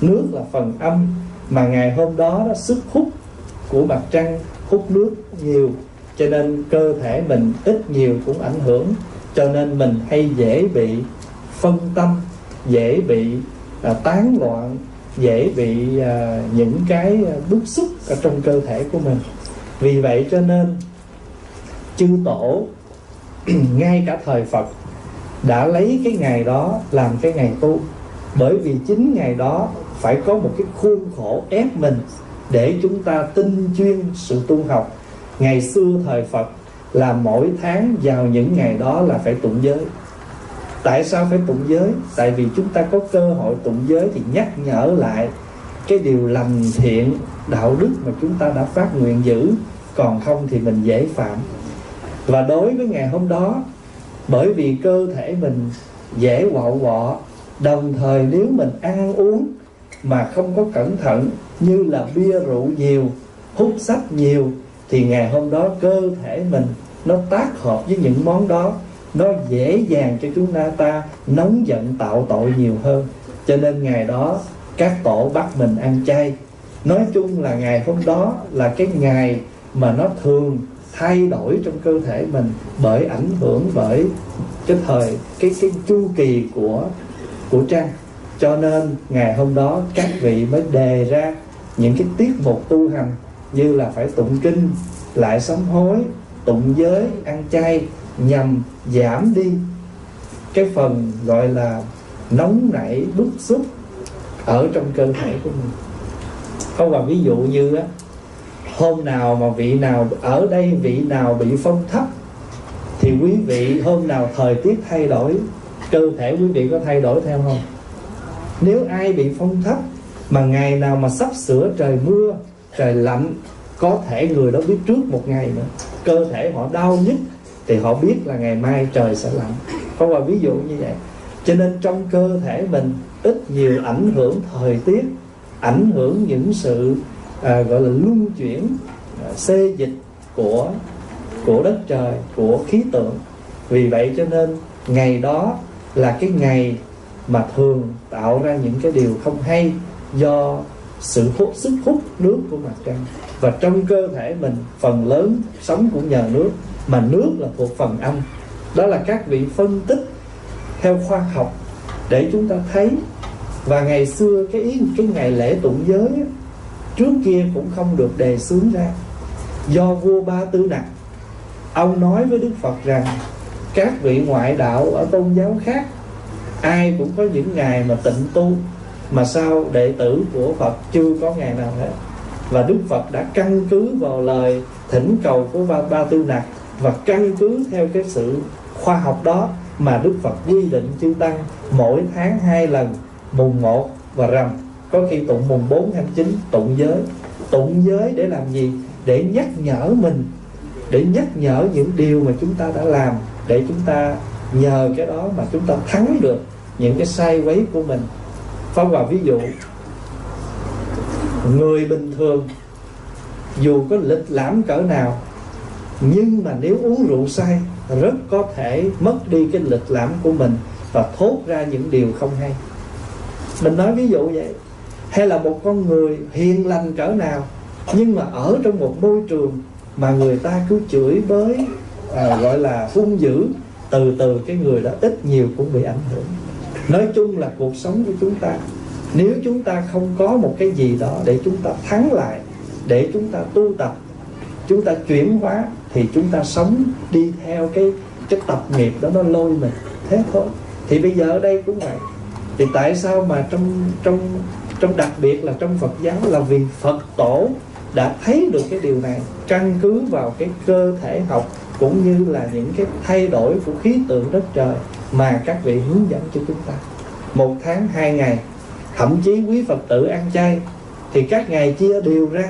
nước là phần âm. Mà ngày hôm đó, đó sức hút của mặt trăng hút nước nhiều, cho nên cơ thể mình ít nhiều cũng ảnh hưởng. Cho nên mình hay dễ bị phân tâm, dễ bị à, tán loạn, dễ bị à, những cái bức xúc ở trong cơ thể của mình. Vì vậy cho nên chư tổ ngay cả thời Phật đã lấy cái ngày đó làm cái ngày tu. Bởi vì chính ngày đó phải có một cái khuôn khổ ép mình để chúng ta tinh chuyên sự tu học. Ngày xưa thời Phật là mỗi tháng vào những ngày đó là phải tụng giới. Tại sao phải tụng giới? Tại vì chúng ta có cơ hội tụng giới thì nhắc nhở lại cái điều lành thiện, đạo đức mà chúng ta đã phát nguyện giữ. Còn không thì mình dễ phạm. Và đối với ngày hôm đó, bởi vì cơ thể mình dễ quạo quọ, đồng thời nếu mình ăn uống mà không có cẩn thận, như là bia rượu nhiều, hút sách nhiều, thì ngày hôm đó cơ thể mình nó tác hợp với những món đó, nó dễ dàng cho chúng ta nóng giận tạo tội nhiều hơn. Cho nên ngày đó các tổ bắt mình ăn chay. Nói chung là ngày hôm đó là cái ngày mà nó thường thay đổi trong cơ thể mình, bởi ảnh hưởng bởi cái thời cái cái chu kỳ của của trăng. Cho nên ngày hôm đó các vị mới đề ra những cái tiết mục tu hành, như là phải tụng kinh, lại sám hối, tụng giới, ăn chay, nhằm giảm đi cái phần gọi là nóng nảy, bức xúc ở trong cơ thể của mình. Không, là ví dụ như á, hôm nào mà vị nào ở đây vị nào bị phong thấp thì quý vị hôm nào thời tiết thay đổi, cơ thể quý vị có thay đổi theo không? Nếu ai bị phong thấp mà ngày nào mà sắp sửa trời mưa, trời lạnh, có thể người đó biết trước một ngày nữa, cơ thể họ đau nhất thì họ biết là ngày mai trời sẽ lạnh. Không, là ví dụ như vậy. Cho nên trong cơ thể mình ít nhiều ảnh hưởng thời tiết, ảnh hưởng những sự à, gọi là luân chuyển, à, xê dịch của của đất trời, của khí tượng. Vì vậy cho nên ngày đó là cái ngày mà thường tạo ra những cái điều không hay do sự hút, sức hút nước của mặt trăng. Và trong cơ thể mình phần lớn sống cũng nhờ nước, mà nước là thuộc phần âm. Đó là các vị phân tích theo khoa học để chúng ta thấy. Và ngày xưa cái ý cái ngày lễ tụng giới á, trước kia cũng không được đề xướng ra. Do vua Ba Tư Nặc, ông nói với Đức Phật rằng các vị ngoại đạo ở tôn giáo khác ai cũng có những ngày mà tịnh tu, mà sao đệ tử của Phật chưa có ngày nào hết. Và Đức Phật đã căn cứ vào lời thỉnh cầu của Ba, Ba Tư Nặc, và căn cứ theo cái sự khoa học đó mà Đức Phật quy định chư tăng mỗi tháng hai lần, mùng một và rằm, có khi tụng mùng bốn tháng chín, tụng giới. Tụng giới để làm gì? Để nhắc nhở mình, để nhắc nhở những điều mà chúng ta đã làm, để chúng ta nhờ cái đó mà chúng ta thắng được những cái sai quấy của mình. Phong vào ví dụ, người bình thường dù có lịch lãm cỡ nào, nhưng mà nếu uống rượu say rất có thể mất đi cái lịch lãm của mình và thốt ra những điều không hay. Mình nói ví dụ vậy. Hay là một con người hiền lành cỡ nào, nhưng mà ở trong một môi trường mà người ta cứ chửi bới, à, gọi là hung dữ, từ từ cái người đó ít nhiều cũng bị ảnh hưởng. Nói chung là cuộc sống của chúng ta, nếu chúng ta không có một cái gì đó để chúng ta thắng lại, để chúng ta tu tập, chúng ta chuyển hóa, thì chúng ta sống đi theo cái, cái tập nghiệp đó nó lôi mình. Thế thôi. Thì bây giờ ở đây cũng vậy. Thì tại sao mà trong, trong, trong đặc biệt là trong Phật giáo, là vì Phật Tổ đã thấy được cái điều này, căn cứ vào cái cơ thể học cũng như là những cái thay đổi của khí tượng đất trời mà các vị hướng dẫn cho chúng ta. Một tháng hai ngày, thậm chí quý Phật tử ăn chay thì các ngày chia đều ra.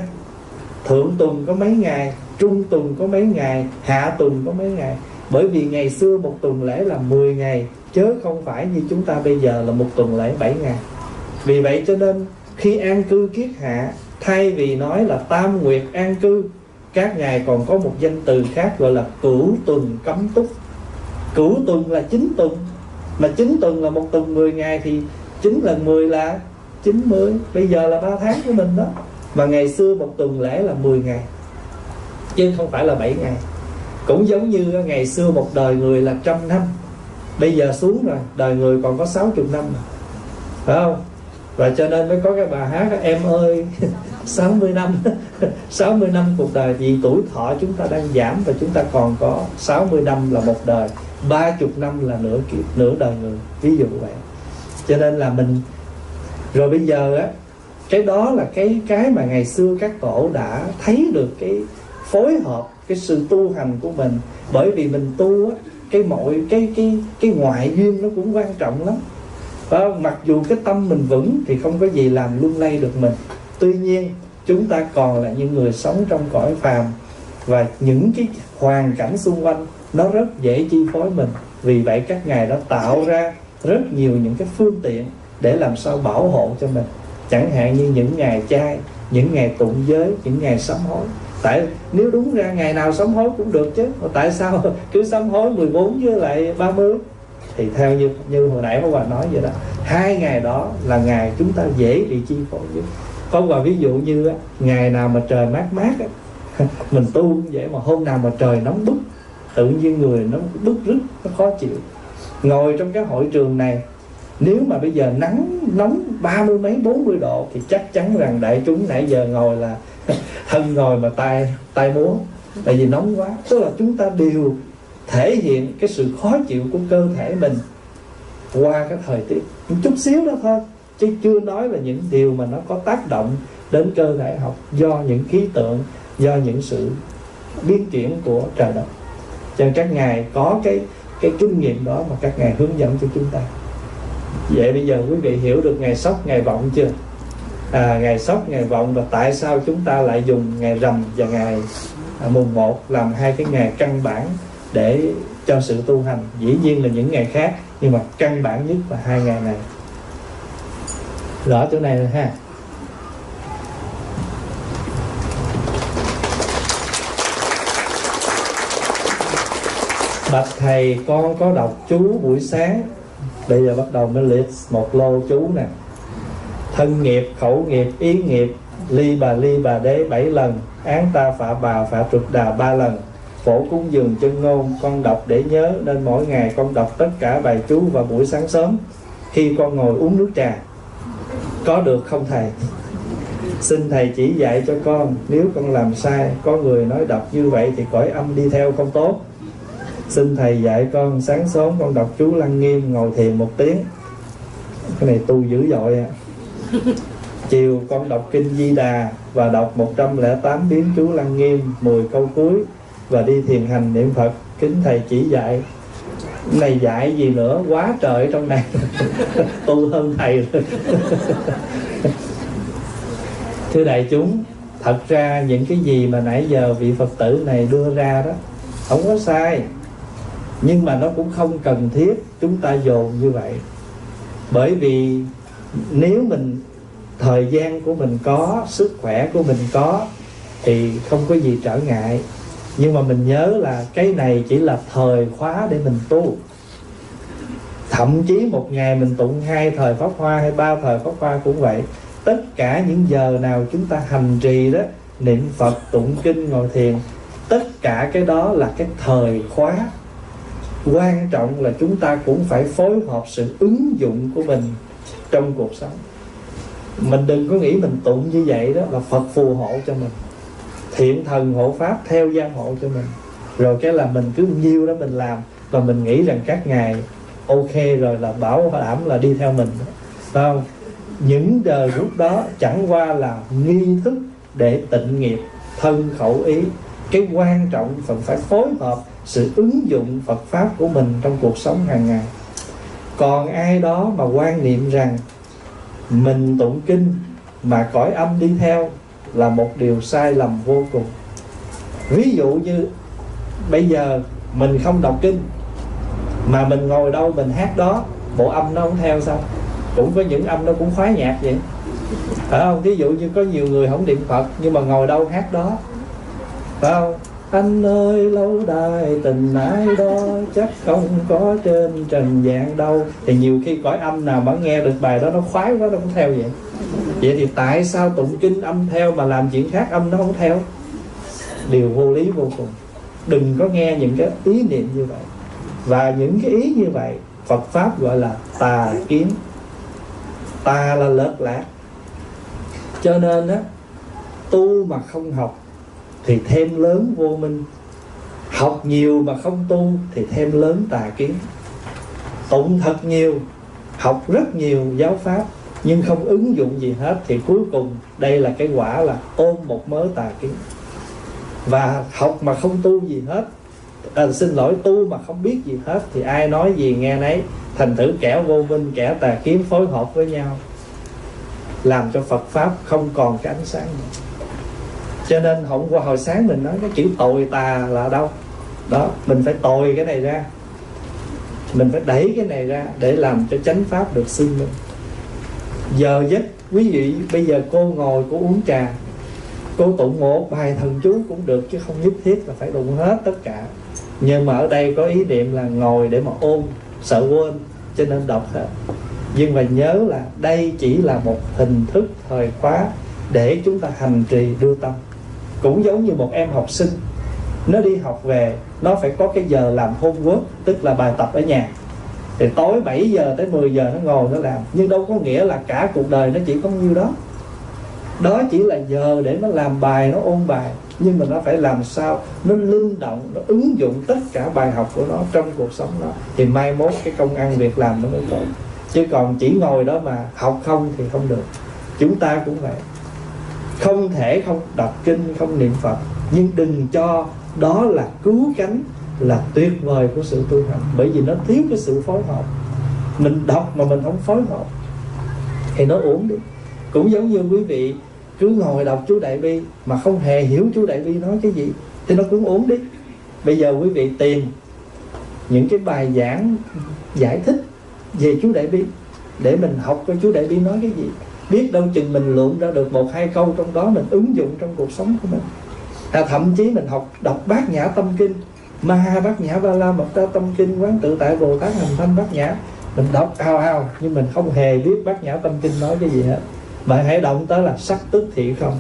Thượng tuần có mấy ngày, trung tuần có mấy ngày, hạ tuần có mấy ngày. Bởi vì ngày xưa một tuần lễ là mười ngày, chứ không phải như chúng ta bây giờ là một tuần lễ bảy ngày. Vì vậy cho nên khi an cư kiết hạ, thay vì nói là tam nguyệt an cư, các ngài còn có một danh từ khác gọi là cửu tuần cấm túc. Cửu tuần là chín tuần, mà chín tuần là một tuần mười ngày thì chín lần mười là chín mươi. Bây giờ là ba tháng của mình đó. Mà ngày xưa một tuần lễ là mười ngày, chứ không phải là bảy ngày. Cũng giống như ngày xưa một đời người là trăm năm, bây giờ xuống rồi, đời người còn có sáu chục năm mà. Phải không? Và cho nên mới có cái bài hát đó, em ơi sáu mươi năm sáu mươi năm cuộc đời. Vì tuổi thọ chúng ta đang giảm, và chúng ta còn có sáu mươi năm là một đời, ba mươi năm là nửa kiếp, nửa đời người. Ví dụ vậy. Cho nên là mình, rồi bây giờ á, cái đó là cái cái mà ngày xưa các tổ đã thấy được cái phối hợp, cái sự tu hành của mình. Bởi vì mình tu á, cái mọi cái cái cái ngoại duyên nó cũng quan trọng lắm. Và mặc dù cái tâm mình vững thì không có gì làm lung lay được mình. Tuy nhiên chúng ta còn là những người sống trong cõi phàm, và những cái hoàn cảnh xung quanh nó rất dễ chi phối mình. Vì vậy các ngài đã tạo ra rất nhiều những cái phương tiện để làm sao bảo hộ cho mình. Chẳng hạn như những ngày chay, những ngày tụng giới, những ngày sám hối. Tại nếu đúng ra ngày nào sám hối cũng được chứ, mà tại sao cứ sám hối mười bốn với lại ba mươi? Thì theo như, như hồi nãy Pháp Hòa nói vậy đó, hai ngày đó là ngày chúng ta dễ bị chi phối nhất. Pháp Hòa ví dụ như á, ngày nào mà trời mát mát á, mình tu cũng vậy. Mà hôm nào mà trời nóng bức, tự nhiên người nó bức rứt, nó khó chịu. Ngồi trong cái hội trường này, nếu mà bây giờ nắng nóng ba mươi mấy bốn mươi độ thì chắc chắn rằng đại chúng nãy giờ ngồi là thân ngồi mà tay tay múa, tại vì nóng quá. Tức là chúng ta đều thể hiện cái sự khó chịu của cơ thể mình qua cái thời tiết một chút xíu đó thôi, chứ chưa nói là những điều mà nó có tác động đến cơ thể học do những khí tượng, do những sự biến chuyển của trời đất. Cho nên các ngài có cái cái kinh nghiệm đó mà các ngài hướng dẫn cho chúng ta. Vậy bây giờ quý vị hiểu được ngày sóc ngày vọng chưa? À, ngày sóc ngày vọng và tại sao chúng ta lại dùng ngày rằm và ngày à, mùng một làm hai cái ngày căn bản để cho sự tu hành. Dĩ nhiên là những ngày khác, nhưng mà căn bản nhất là hai ngày này. Rõ chỗ này rồi ha. Bạch thầy, con có đọc chú buổi sáng. Bây giờ bắt đầu mới liệt một lô chú nè. Thân nghiệp, khẩu nghiệp, ý nghiệp, ly bà ly bà đế bảy lần, án ta phạ bà phạ trục đà ba lần, phổ cúng dường chân ngôn. Con đọc để nhớ nên mỗi ngày con đọc tất cả bài chú vào buổi sáng sớm khi con ngồi uống nước trà. Có được không thầy? Xin thầy chỉ dạy cho con, nếu con làm sai, có người nói đọc như vậy thì cõi âm đi theo không tốt. Xin thầy dạy con, sáng sớm con đọc chú Lăng Nghiêm, ngồi thiền một tiếng. Cái này tu dữ dội à. Chiều con đọc kinh Di Đà và đọc một trăm lẻ tám biến chú Lăng Nghiêm, mười câu cuối và đi thiền hành niệm Phật. Kính thầy chỉ dạy. Này dạy gì nữa, quá trời trong này. Tu hơn thầy rồi. Thưa đại chúng, thật ra những cái gì mà nãy giờ vị Phật tử này đưa ra đó không có sai, nhưng mà nó cũng không cần thiết chúng ta dồn như vậy. Bởi vì nếu mình thời gian của mình có, sức khỏe của mình có thì không có gì trở ngại. Nhưng mà mình nhớ là cái này chỉ là thời khóa để mình tu. Thậm chí một ngày mình tụng hai thời Pháp Hoa hay ba thời Pháp Hoa cũng vậy. Tất cả những giờ nào chúng ta hành trì đó, niệm Phật, tụng kinh, ngồi thiền, tất cả cái đó là cái thời khóa. Quan trọng là chúng ta cũng phải phối hợp sự ứng dụng của mình trong cuộc sống. Mình đừng có nghĩ mình tụng như vậy đó là Phật phù hộ cho mình, thiện thần hộ pháp theo gia hộ cho mình, rồi cái là mình cứ nhiêu đó mình làm và mình nghĩ rằng các ngài ok rồi là bảo đảm là đi theo mình. Phải không? Những đời lúc đó chẳng qua là nghi thức để tịnh nghiệp thân khẩu ý. Cái quan trọng phần phải phối hợp sự ứng dụng Phật pháp của mình trong cuộc sống hàng ngày. Còn ai đó mà quan niệm rằng mình tụng kinh mà cõi âm đi theo là một điều sai lầm vô cùng. Ví dụ như bây giờ mình không đọc kinh mà mình ngồi đâu mình hát đó, bộ âm nó không theo sao? Cũng có những âm nó cũng khoái nhạc vậy, phải không? Ví dụ như có nhiều người không niệm Phật nhưng mà ngồi đâu hát đó, phải không? Anh ơi lâu đài tình ái đó chắc không có trên trần gian đâu. Thì nhiều khi cõi âm nào mà nghe được bài đó nó khoái quá nó cũng theo vậy. Vậy thì tại sao tụng kinh âm theo mà làm chuyện khác âm nó không theo? Điều vô lý vô cùng. Đừng có nghe những cái ý niệm như vậy. Và những cái ý như vậy Phật pháp gọi là tà kiến. Tà là lệch lạc. Cho nên á, tu mà không học thì thêm lớn vô minh, học nhiều mà không tu thì thêm lớn tà kiến. Tụng thật nhiều, học rất nhiều giáo pháp nhưng không ứng dụng gì hết thì cuối cùng đây là cái quả là ôm một mớ tà kiến. Và học mà không tu gì hết, à, xin lỗi tu mà không biết gì hết thì ai nói gì nghe nấy, thành thử kẻ vô minh kẻ tà kiến phối hợp với nhau làm cho Phật pháp không còn cái ánh sáng nữa. Cho nên hôm qua hồi sáng mình nói cái chữ tồi tà là đâu đó, mình phải tồi cái này ra, mình phải đẩy cái này ra để làm cho chánh pháp được xưng minh. Giờ giấc quý vị bây giờ cô ngồi cô uống trà, cô tụng một bài thần chú cũng được chứ không nhất thiết là phải tụng hết tất cả. Nhưng mà ở đây có ý niệm là ngồi để mà ôn, sợ quên cho nên đọc hết. Nhưng mà nhớ là đây chỉ là một hình thức thời khóa để chúng ta hành trì đưa tâm. Cũng giống như một em học sinh, nó đi học về, nó phải có cái giờ làm homework, tức là bài tập ở nhà. Thì tối bảy giờ tới mười giờ nó ngồi nó làm. Nhưng đâu có nghĩa là cả cuộc đời nó chỉ có nhiêu đó. Đó chỉ là giờ để nó làm bài, nó ôn bài. nhưng mà nó phải làm sao nó linh động, nó ứng dụng tất cả bài học của nó trong cuộc sống nó, thì mai mốt cái công ăn việc làm nó mới tốt. Chứ còn chỉ ngồi đó mà học không thì không được. Chúng ta cũng vậy, không thể không đọc kinh, không niệm Phật, nhưng đừng cho đó là cứu cánh, là tuyệt vời của sự tu hành. Bởi vì nó thiếu cái sự phối hợp. Mình đọc mà mình không phối hợp thì nó uổng đi. Cũng giống như quý vị cứ ngồi đọc chú Đại Bi mà không hề hiểu chú Đại Bi nói cái gì thì nó cũng uổng đi. Bây giờ quý vị tìm những cái bài giảng giải thích về chú Đại Bi để mình học coi chú Đại Bi nói cái gì. Biết đâu chừng mình lượm ra được một hai câu trong đó mình ứng dụng trong cuộc sống của mình. À, thậm chí mình học đọc Bát Nhã Tâm Kinh, Ma Bát Nhã Ba La Mật Đa Tâm Kinh, Quán Tự Tại Bồ Tát Hành Tâm Bát Nhã, mình đọc ao ao nhưng mình không hề biết Bát Nhã Tâm Kinh nói cái gì hết. Bạn hãy động tới là sắc tức thị không,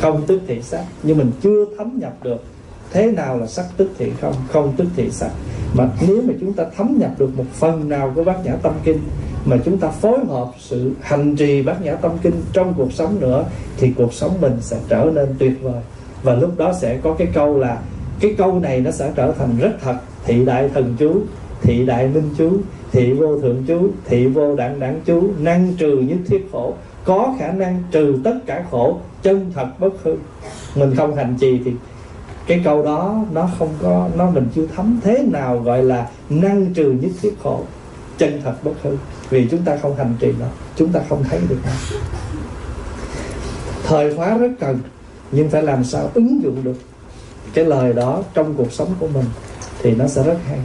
không tức thị sắc, nhưng mình chưa thấm nhập được thế nào là sắc tức thị không, không tức thị sắc. Mà nếu mà chúng ta thấm nhập được một phần nào của Bát Nhã Tâm Kinh, mà chúng ta phối hợp sự hành trì Bát Nhã Tâm Kinh trong cuộc sống nữa, thì cuộc sống mình sẽ trở nên tuyệt vời. Và lúc đó sẽ có cái câu là, cái câu này nó sẽ trở thành rất thật: thị đại thần chú, thị đại minh chú, thị vô thượng chú, thị vô đẳng đẳng chú, năng trừ nhất thiết khổ, có khả năng trừ tất cả khổ, chân thật bất hư. Mình không hành trì thì cái câu đó nó không có, nó mình chưa thấm thế nào gọi là năng trừ nhất thiết khổ, chân thật bất hư. Vì chúng ta không hành trì nó, chúng ta không thấy được nó. Thời khóa rất cần, nhưng phải làm sao ứng dụng được cái lời đó trong cuộc sống của mình thì nó sẽ rất hay.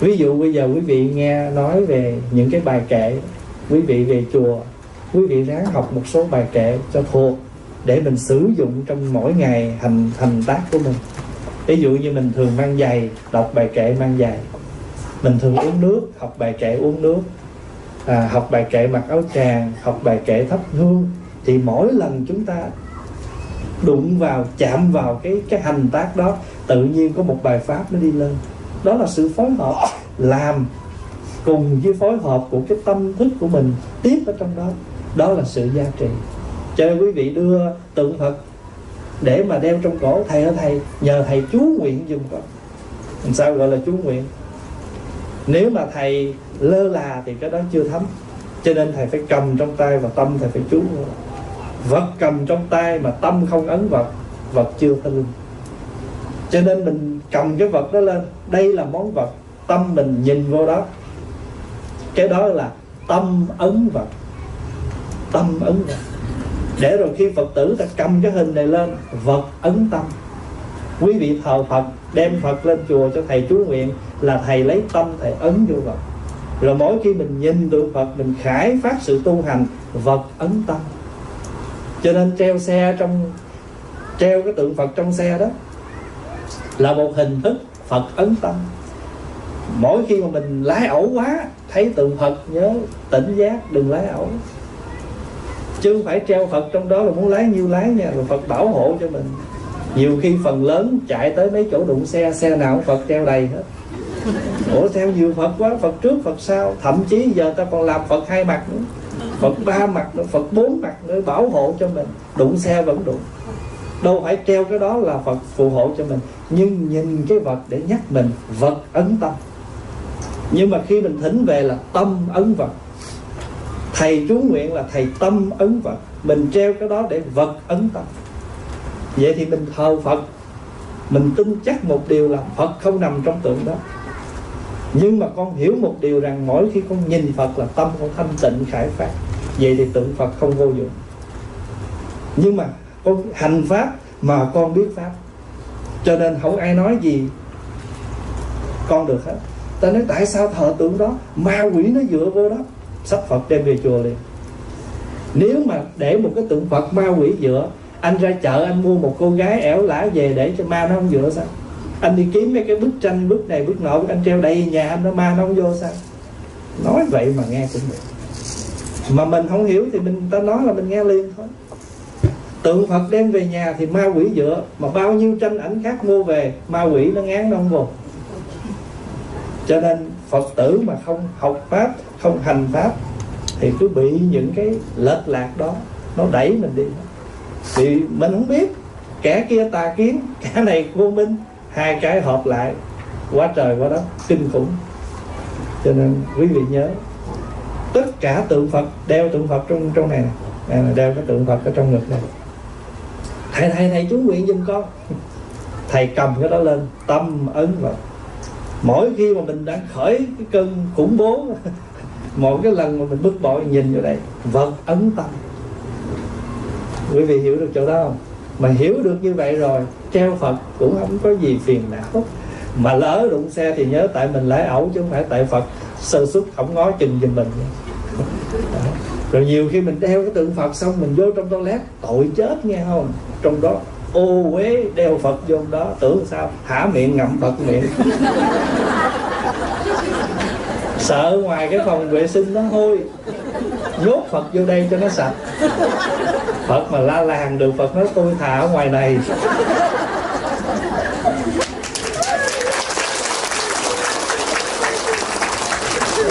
Ví dụ bây giờ quý vị nghe nói về những cái bài kệ, quý vị về chùa, quý vị ráng học một số bài kệ cho thuộc để mình sử dụng trong mỗi ngày hành hành tác của mình. Ví dụ như mình thường mang giày, đọc bài kệ mang giày. Mình thường uống nước, học bài kệ uống nước. À, học bài kệ mặc áo tràng, học bài kệ thắp hương. Thì mỗi lần chúng ta đụng vào, chạm vào cái cái hành tác đó, tự nhiên có một bài pháp nó đi lên. Đó là sự phối hợp làm cùng với phối hợp của cái tâm thức của mình tiếp ở trong đó. Đó là sự gia trì. Chơi quý vị đưa tượng Phật để mà đeo trong cổ, thầy ơi thầy, nhờ thầy chú nguyện dùm con. Làm sao gọi là chú nguyện? Nếu mà thầy lơ là thì cái đó chưa thấm. Cho nên thầy phải cầm trong tay và tâm thầy phải chú. Vật cầm trong tay mà tâm không ấn vật, vật chưa thanh linh. Cho nên mình cầm cái vật đó lên, đây là món vật, tâm mình nhìn vô đó. Cái đó là tâm ấn vật, tâm ấn vật. Để rồi khi Phật tử ta cầm cái hình này lên, vật ấn tâm. Quý vị thờ Phật, đem Phật lên chùa cho thầy chú nguyện là thầy lấy tâm thầy ấn vô Phật. Rồi mỗi khi mình nhìn tượng Phật, mình khải phát sự tu hành, vật ấn tâm. Cho nên treo xe trong, treo cái tượng Phật trong xe đó là một hình thức Phật ấn tâm. Mỗi khi mà mình lái ẩu quá, thấy tượng Phật nhớ tỉnh giác đừng lái ẩu. Chứ không phải treo Phật trong đó là muốn lái nhiêu lái nha, rồi Phật bảo hộ cho mình. Nhiều khi phần lớn chạy tới mấy chỗ đụng xe, xe nào Phật treo đầy hết. Ủa theo nhiều Phật quá, Phật trước Phật sau. Thậm chí giờ ta còn làm Phật hai mặt nữa, Phật ba mặt nữa, Phật bốn mặt nữa, bảo hộ cho mình. Đụng xe vẫn đụng. Đâu phải treo cái đó là Phật phù hộ cho mình, nhưng nhìn cái vật để nhắc mình, vật ấn tâm. Nhưng mà khi mình thỉnh về là tâm ấn vật, thầy chú nguyện là thầy tâm ấn vật. Mình treo cái đó để vật ấn tâm. Vậy thì mình thờ Phật, mình tin chắc một điều là Phật không nằm trong tượng đó. Nhưng mà con hiểu một điều rằng mỗi khi con nhìn Phật là tâm con thanh tịnh khải phát. Vậy thì tượng Phật không vô dụng. Nhưng mà con hành Pháp mà con biết Pháp, cho nên không ai nói gì con được hết. Ta nói tại sao thờ tượng đó, ma quỷ nó dựa vô đó, sắp Phật đem về chùa liền. Nếu mà để một cái tượng Phật ma quỷ dựa, anh ra chợ anh mua một cô gái ẻo lả về để cho ma nó không dựa sao? Anh đi kiếm mấy cái bức tranh, bức này bức nọ, anh treo đầy nhà anh, nó ma nó không vô sao? Nói vậy mà nghe cũng được. Mà mình không hiểu thì mình ta nói là mình nghe liền thôi. Tượng Phật đem về nhà thì ma quỷ dựa, mà bao nhiêu tranh ảnh khác mua về, ma quỷ nó ngán nó không vô. Cho nên Phật tử mà không học Pháp, không hành Pháp thì cứ bị những cái lệch lạc đó nó đẩy mình đi. Thì mình không biết kẻ kia tà kiến, kẻ này vô minh, hai cái hợp lại quá trời quá đất, kinh khủng. Cho nên quý vị nhớ, tất cả tượng Phật, đeo tượng Phật trong trong này nè, đeo cái tượng Phật ở trong ngực này. Thầy thầy thầy chú nguyện giùm con, thầy cầm cái đó lên, tâm ấn vào. Mỗi khi mà mình đang khởi cái cơn khủng bố, mỗi cái lần mà mình bức bội nhìn vào đây, vật ấn tâm. Quý vị hiểu được chỗ đó không? Mà hiểu được như vậy rồi, treo Phật cũng không có gì phiền não. Mà lỡ đụng xe thì nhớ tại mình lái ẩu, chứ không phải tại Phật sơ xuất không ngó chừng giùm mình. Rồi nhiều khi mình đeo cái tượng Phật xong mình vô trong toilet, tội chết nghe không? Trong đó ô uế đeo Phật vô đó, tưởng sao hả miệng ngậm Phật miệng. Sợ ngoài cái phòng vệ sinh nó hôi, nhốt Phật vô đây cho nó sạch. Phật mà la làng được, Phật nói tôi thả ở ngoài này.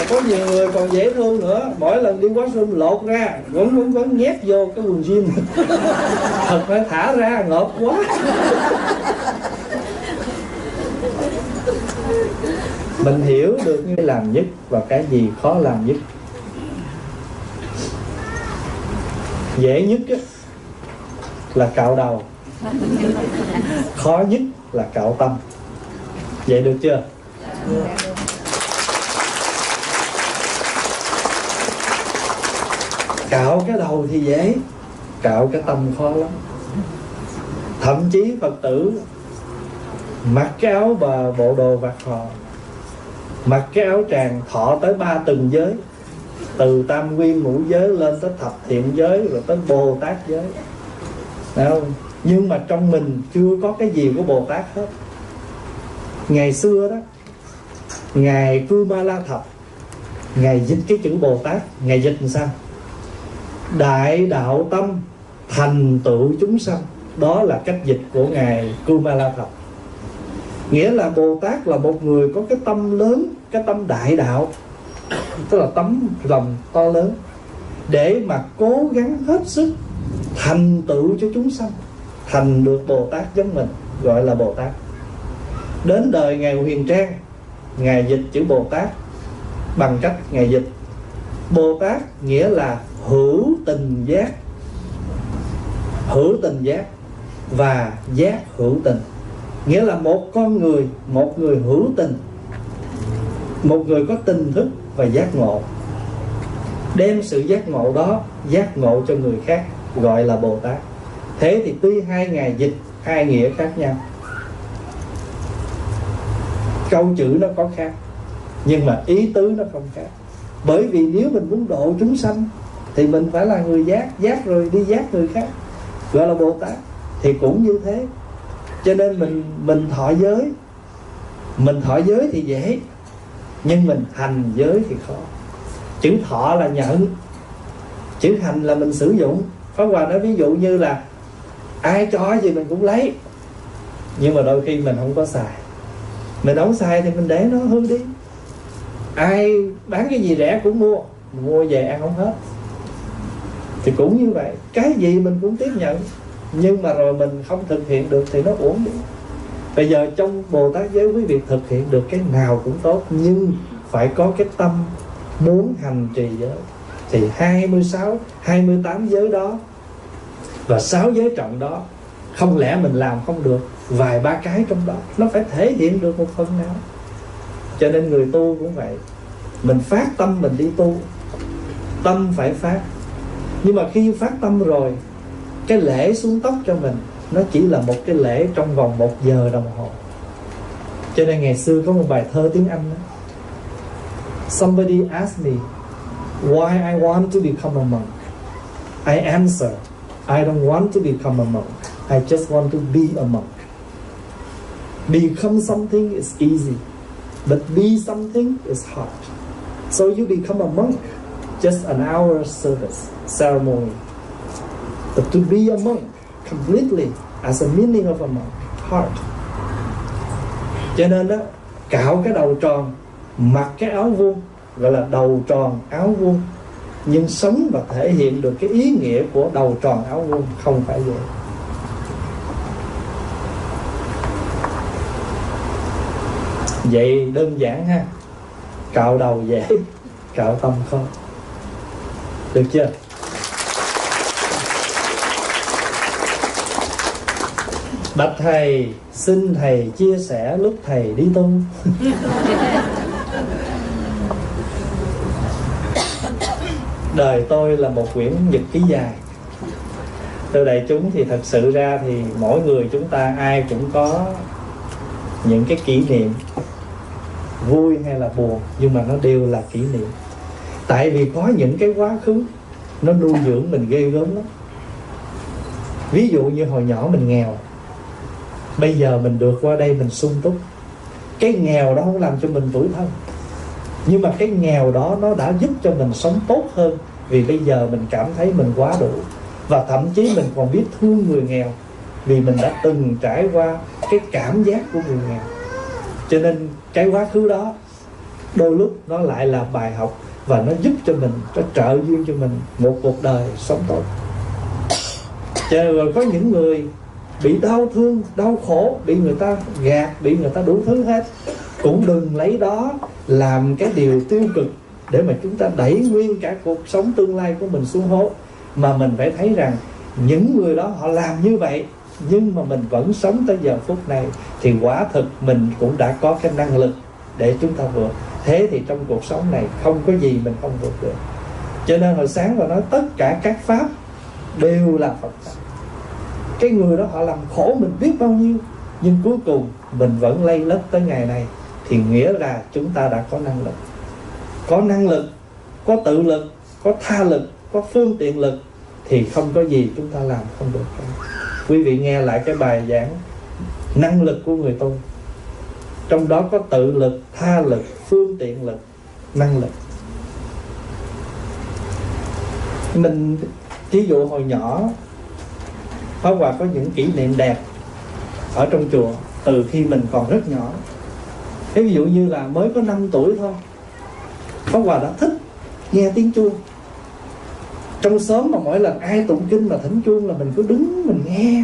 Có nhiều người còn dễ thương nữa, mỗi lần đi washroom lột ra vẫn vẫn vẫn nhét vô cái quần jean. Thật phải thả ra ngợp quá. Mình hiểu được cái làm nhất và cái gì khó làm nhất. Dễ nhất là cạo đầu, khó nhất là cạo tâm. Vậy được chưa? Cạo cái đầu thì dễ, cạo cái tâm khó lắm. Thậm chí Phật tử mặc cái áo và bộ đồ vạt hò, mặc cái áo tràng thọ tới ba từng giới, từ tam nguyên ngũ giới lên tới thập thiện giới, rồi tới Bồ Tát giới. Đấy không? Nhưng mà trong mình chưa có cái gì của Bồ Tát hết. Ngày xưa đó, Ngài Cư Ma La Thập, Ngài dịch cái chữ Bồ Tát, Ngài dịch làm sao? Đại đạo tâm thành tựu chúng sanh. Đó là cách dịch của Ngài Cư Ma La Thập. Nghĩa là Bồ Tát là một người có cái tâm lớn, cái tâm đại đạo, tức là tấm lòng to lớn, để mà cố gắng hết sức thành tựu cho chúng sanh, thành được Bồ Tát giống mình, gọi là Bồ Tát. Đến đời Ngài Huyền Trang, Ngài dịch chữ Bồ Tát bằng cách Ngài dịch Bồ Tát nghĩa là hữu tình giác, hữu tình giác và giác hữu tình. Nghĩa là một con người, một người hữu tình, một người có tình thức và giác ngộ, đem sự giác ngộ đó giác ngộ cho người khác, gọi là Bồ Tát. Thế thì tuy hai Ngài dịch hai nghĩa khác nhau, câu chữ nó có khác, nhưng mà ý tứ nó không khác. Bởi vì nếu mình muốn độ chúng sanh thì mình phải là người giác, giác rồi đi giác người khác, gọi là Bồ Tát. Thì cũng như thế, cho nên mình mình thọ giới, mình thọ giới thì dễ, nhưng mình hành giới thì khó. Chữ thọ là nhận, chữ hành là mình sử dụng. Pháp Hòa nói ví dụ như là ai cho gì mình cũng lấy, nhưng mà đôi khi mình không có xài, mình không xài thì mình để nó hư đi. Ai bán cái gì rẻ cũng mua, mua về ăn không hết. Thì cũng như vậy, cái gì mình cũng tiếp nhận, nhưng mà rồi mình không thực hiện được thì nó uổng đi. Bây giờ trong Bồ Tát giới, quý vị thực hiện được cái nào cũng tốt, nhưng phải có cái tâm muốn hành trì giới. Thì hai mươi sáu, hai mươi tám giới đó và sáu giới trọng đó, không lẽ mình làm không được vài ba cái trong đó, nó phải thể hiện được một phần nào. Cho nên người tu cũng vậy, mình phát tâm mình đi tu, tâm phải phát. Nhưng mà khi phát tâm rồi, cái lễ xuống tóc cho mình nó chỉ là một cái lễ trong vòng một giờ đồng hồ. Cho nên ngày xưa có một bài thơ tiếng Anh đó. Somebody asked me why I want to become a monk. I answer, I don't want to become a monk, I just want to be a monk. Become something is easy, but be something is hard. So you become a monk, just an hour service, ceremony. But to be a monk completely as a meaning of a monk, hard. Cho nên đó, cạo cái đầu tròn, mặc cái áo vuông, gọi là đầu tròn áo vuông, nhưng sống và thể hiện được cái ý nghĩa của đầu tròn áo vuông không phải vậy. Vậy đơn giản ha, cạo đầu dễ, cạo tâm khó. Được chưa? Bạch Thầy, xin Thầy chia sẻ lúc Thầy đi tu. Đời tôi là một quyển nhật ký dài. Từ đại chúng thì thật sự ra thì mỗi người chúng ta ai cũng có những cái kỷ niệm vui hay là buồn, nhưng mà nó đều là kỷ niệm. Tại vì có những cái quá khứ nó nuôi dưỡng mình ghê gớm lắm. Ví dụ như hồi nhỏ mình nghèo, bây giờ mình được qua đây mình sung túc. Cái nghèo đó không làm cho mình tủi thân, nhưng mà cái nghèo đó nó đã giúp cho mình sống tốt hơn. Vì bây giờ mình cảm thấy mình quá đủ, và thậm chí mình còn biết thương người nghèo, vì mình đã từng trải qua cái cảm giác của người nghèo. Cho nên cái quá khứ đó đôi lúc nó lại là bài học, và nó giúp cho mình, nó trợ duyên cho mình một cuộc đời sống tốt. Chờ rồi có những người bị đau thương, đau khổ, bị người ta gạt, bị người ta đủ thứ hết, cũng đừng lấy đó làm cái điều tiêu cực để mà chúng ta đẩy nguyên cả cuộc sống tương lai của mình xuống hố. Mà mình phải thấy rằng những người đó họ làm như vậy, nhưng mà mình vẫn sống tới giờ phút này, thì quả thực mình cũng đã có cái năng lực để chúng ta vượt. Thế thì trong cuộc sống này không có gì mình không vượt được. Cho nên hồi sáng và nói tất cả các pháp đều là Phật pháp. Cái người đó họ làm khổ mình biết bao nhiêu, nhưng cuối cùng mình vẫn lây lất tới ngày này, thì nghĩa là chúng ta đã có năng lực. Có năng lực, có tự lực, có tha lực, có phương tiện lực, thì không có gì chúng ta làm không được. Quý vị nghe lại cái bài giảng năng lực của người tu, trong đó có tự lực, tha lực, phương tiện lực, năng lực. Mình ví dụ hồi nhỏ Pháp Hòa có những kỷ niệm đẹp ở trong chùa từ khi mình còn rất nhỏ. Thế ví dụ như là mới có năm tuổi thôi, Pháp Hòa đã thích nghe tiếng chuông. Trong xóm mà mỗi lần ai tụng kinh mà thỉnh chuông là mình cứ đứng mình nghe.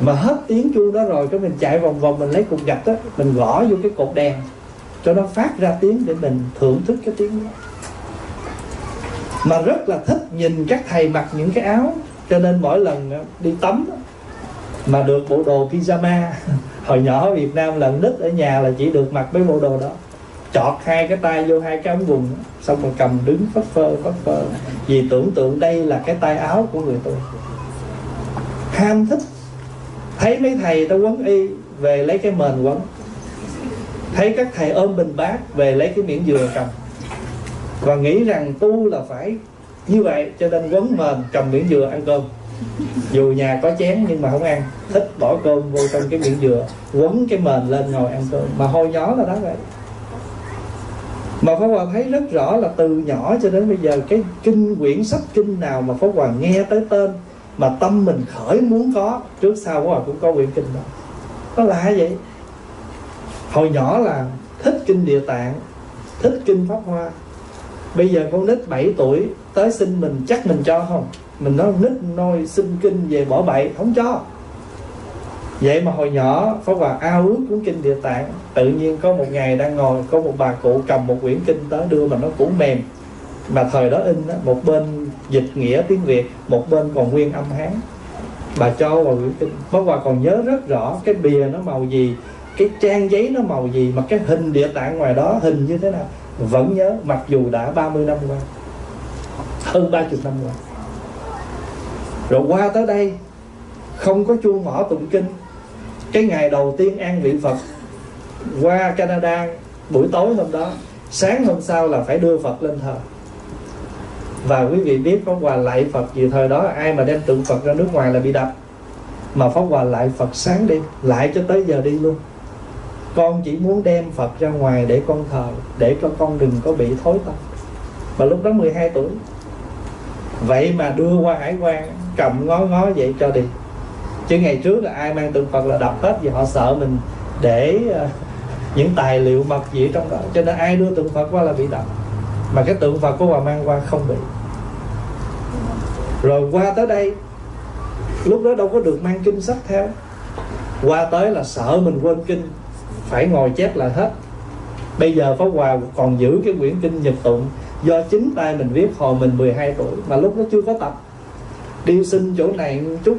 Mà hết tiếng chuông đó rồi cái mình chạy vòng vòng, mình lấy cục gạch đó, mình gõ vô cái cột đèn cho nó phát ra tiếng để mình thưởng thức cái tiếng đó. Mà rất là thích nhìn các thầy mặc những cái áo, cho nên mỗi lần đi tắm mà được bộ đồ pyjama. Hồi nhỏ ở Việt Nam lần nít ở nhà là chỉ được mặc mấy bộ đồ đó, chọt hai cái tay vô hai cái ống quần, xong rồi cầm đứng phất phơ phất phơ, vì tưởng tượng đây là cái tay áo của người tôi. Ham thích. Thấy mấy thầy ta quấn y về lấy cái mền quấn, thấy các thầy ôm bình bát về lấy cái miệng dừa cầm, và nghĩ rằng tu là phải như vậy. Cho nên quấn mền cầm miệng dừa ăn cơm, dù nhà có chén nhưng mà không ăn, thích bỏ cơm vô trong cái miệng dừa, quấn cái mền lên ngồi ăn cơm. Mà hồi nhỏ là đó vậy. Mà Pháp Hòa thấy rất rõ là từ nhỏ cho đến bây giờ, cái kinh quyển sách kinh nào mà Pháp Hòa nghe tới tên mà tâm mình khởi muốn có, trước sau Pháp Hòa cũng có quyển kinh đó. Nó lạ vậy. Hồi nhỏ là thích kinh Địa Tạng, thích kinh Pháp Hoa. Bây giờ con nít bảy tuổi tới xin mình, chắc mình cho không? Mình nói nít nôi xin kinh về bỏ bậy, không cho. Vậy mà hồi nhỏ Pháp Hòa ao ước cuốn kinh Địa Tạng. Tự nhiên có một ngày đang ngồi, có một bà cụ cầm một quyển kinh tới đưa mà nó cũng mềm. Mà thời đó in đó, một bên dịch nghĩa tiếng Việt, một bên còn nguyên âm Hán. Bà cho vào quyển kinh, Pháp Hòa còn nhớ rất rõ cái bìa nó màu gì, cái trang giấy nó màu gì, mà cái hình Địa Tạng ngoài đó hình như thế nào vẫn nhớ, mặc dù đã ba mươi năm qua, hơn ba mươi năm qua. Rồi qua tới đây không có chuông mỏ tụng kinh. Cái ngày đầu tiên an vị Phật qua Canada buổi tối hôm đó, sáng hôm sau là phải đưa Phật lên thờ. Và quý vị biết Pháp Hòa lạy Phật, vì thời đó ai mà đem tượng Phật ra nước ngoài là bị đập. Mà Pháp Hòa lạy Phật sáng đêm, lạy cho tới giờ đi luôn. Con chỉ muốn đem Phật ra ngoài để con thờ, để cho con đừng có bị thối tâm. Và lúc đó mười hai tuổi. Vậy mà đưa qua hải quan, cầm ngó ngó vậy cho đi. Chứ ngày trước là ai mang tượng Phật là đập hết, vì họ sợ mình để uh, những tài liệu mật gì trong đó. Cho nên ai đưa tượng Phật qua là bị đập. Mà cái tượng Phật của Hòa mang qua không bị. Rồi qua tới đây, lúc đó đâu có được mang kinh sách theo. Qua tới là sợ mình quên kinh, phải ngồi chép là hết. Bây giờ Pháp Hòa còn giữ cái quyển kinh Nhật Tụng do chính tay mình viết hồi mình mười hai tuổi, mà lúc nó chưa có tập, đi xin chỗ này chút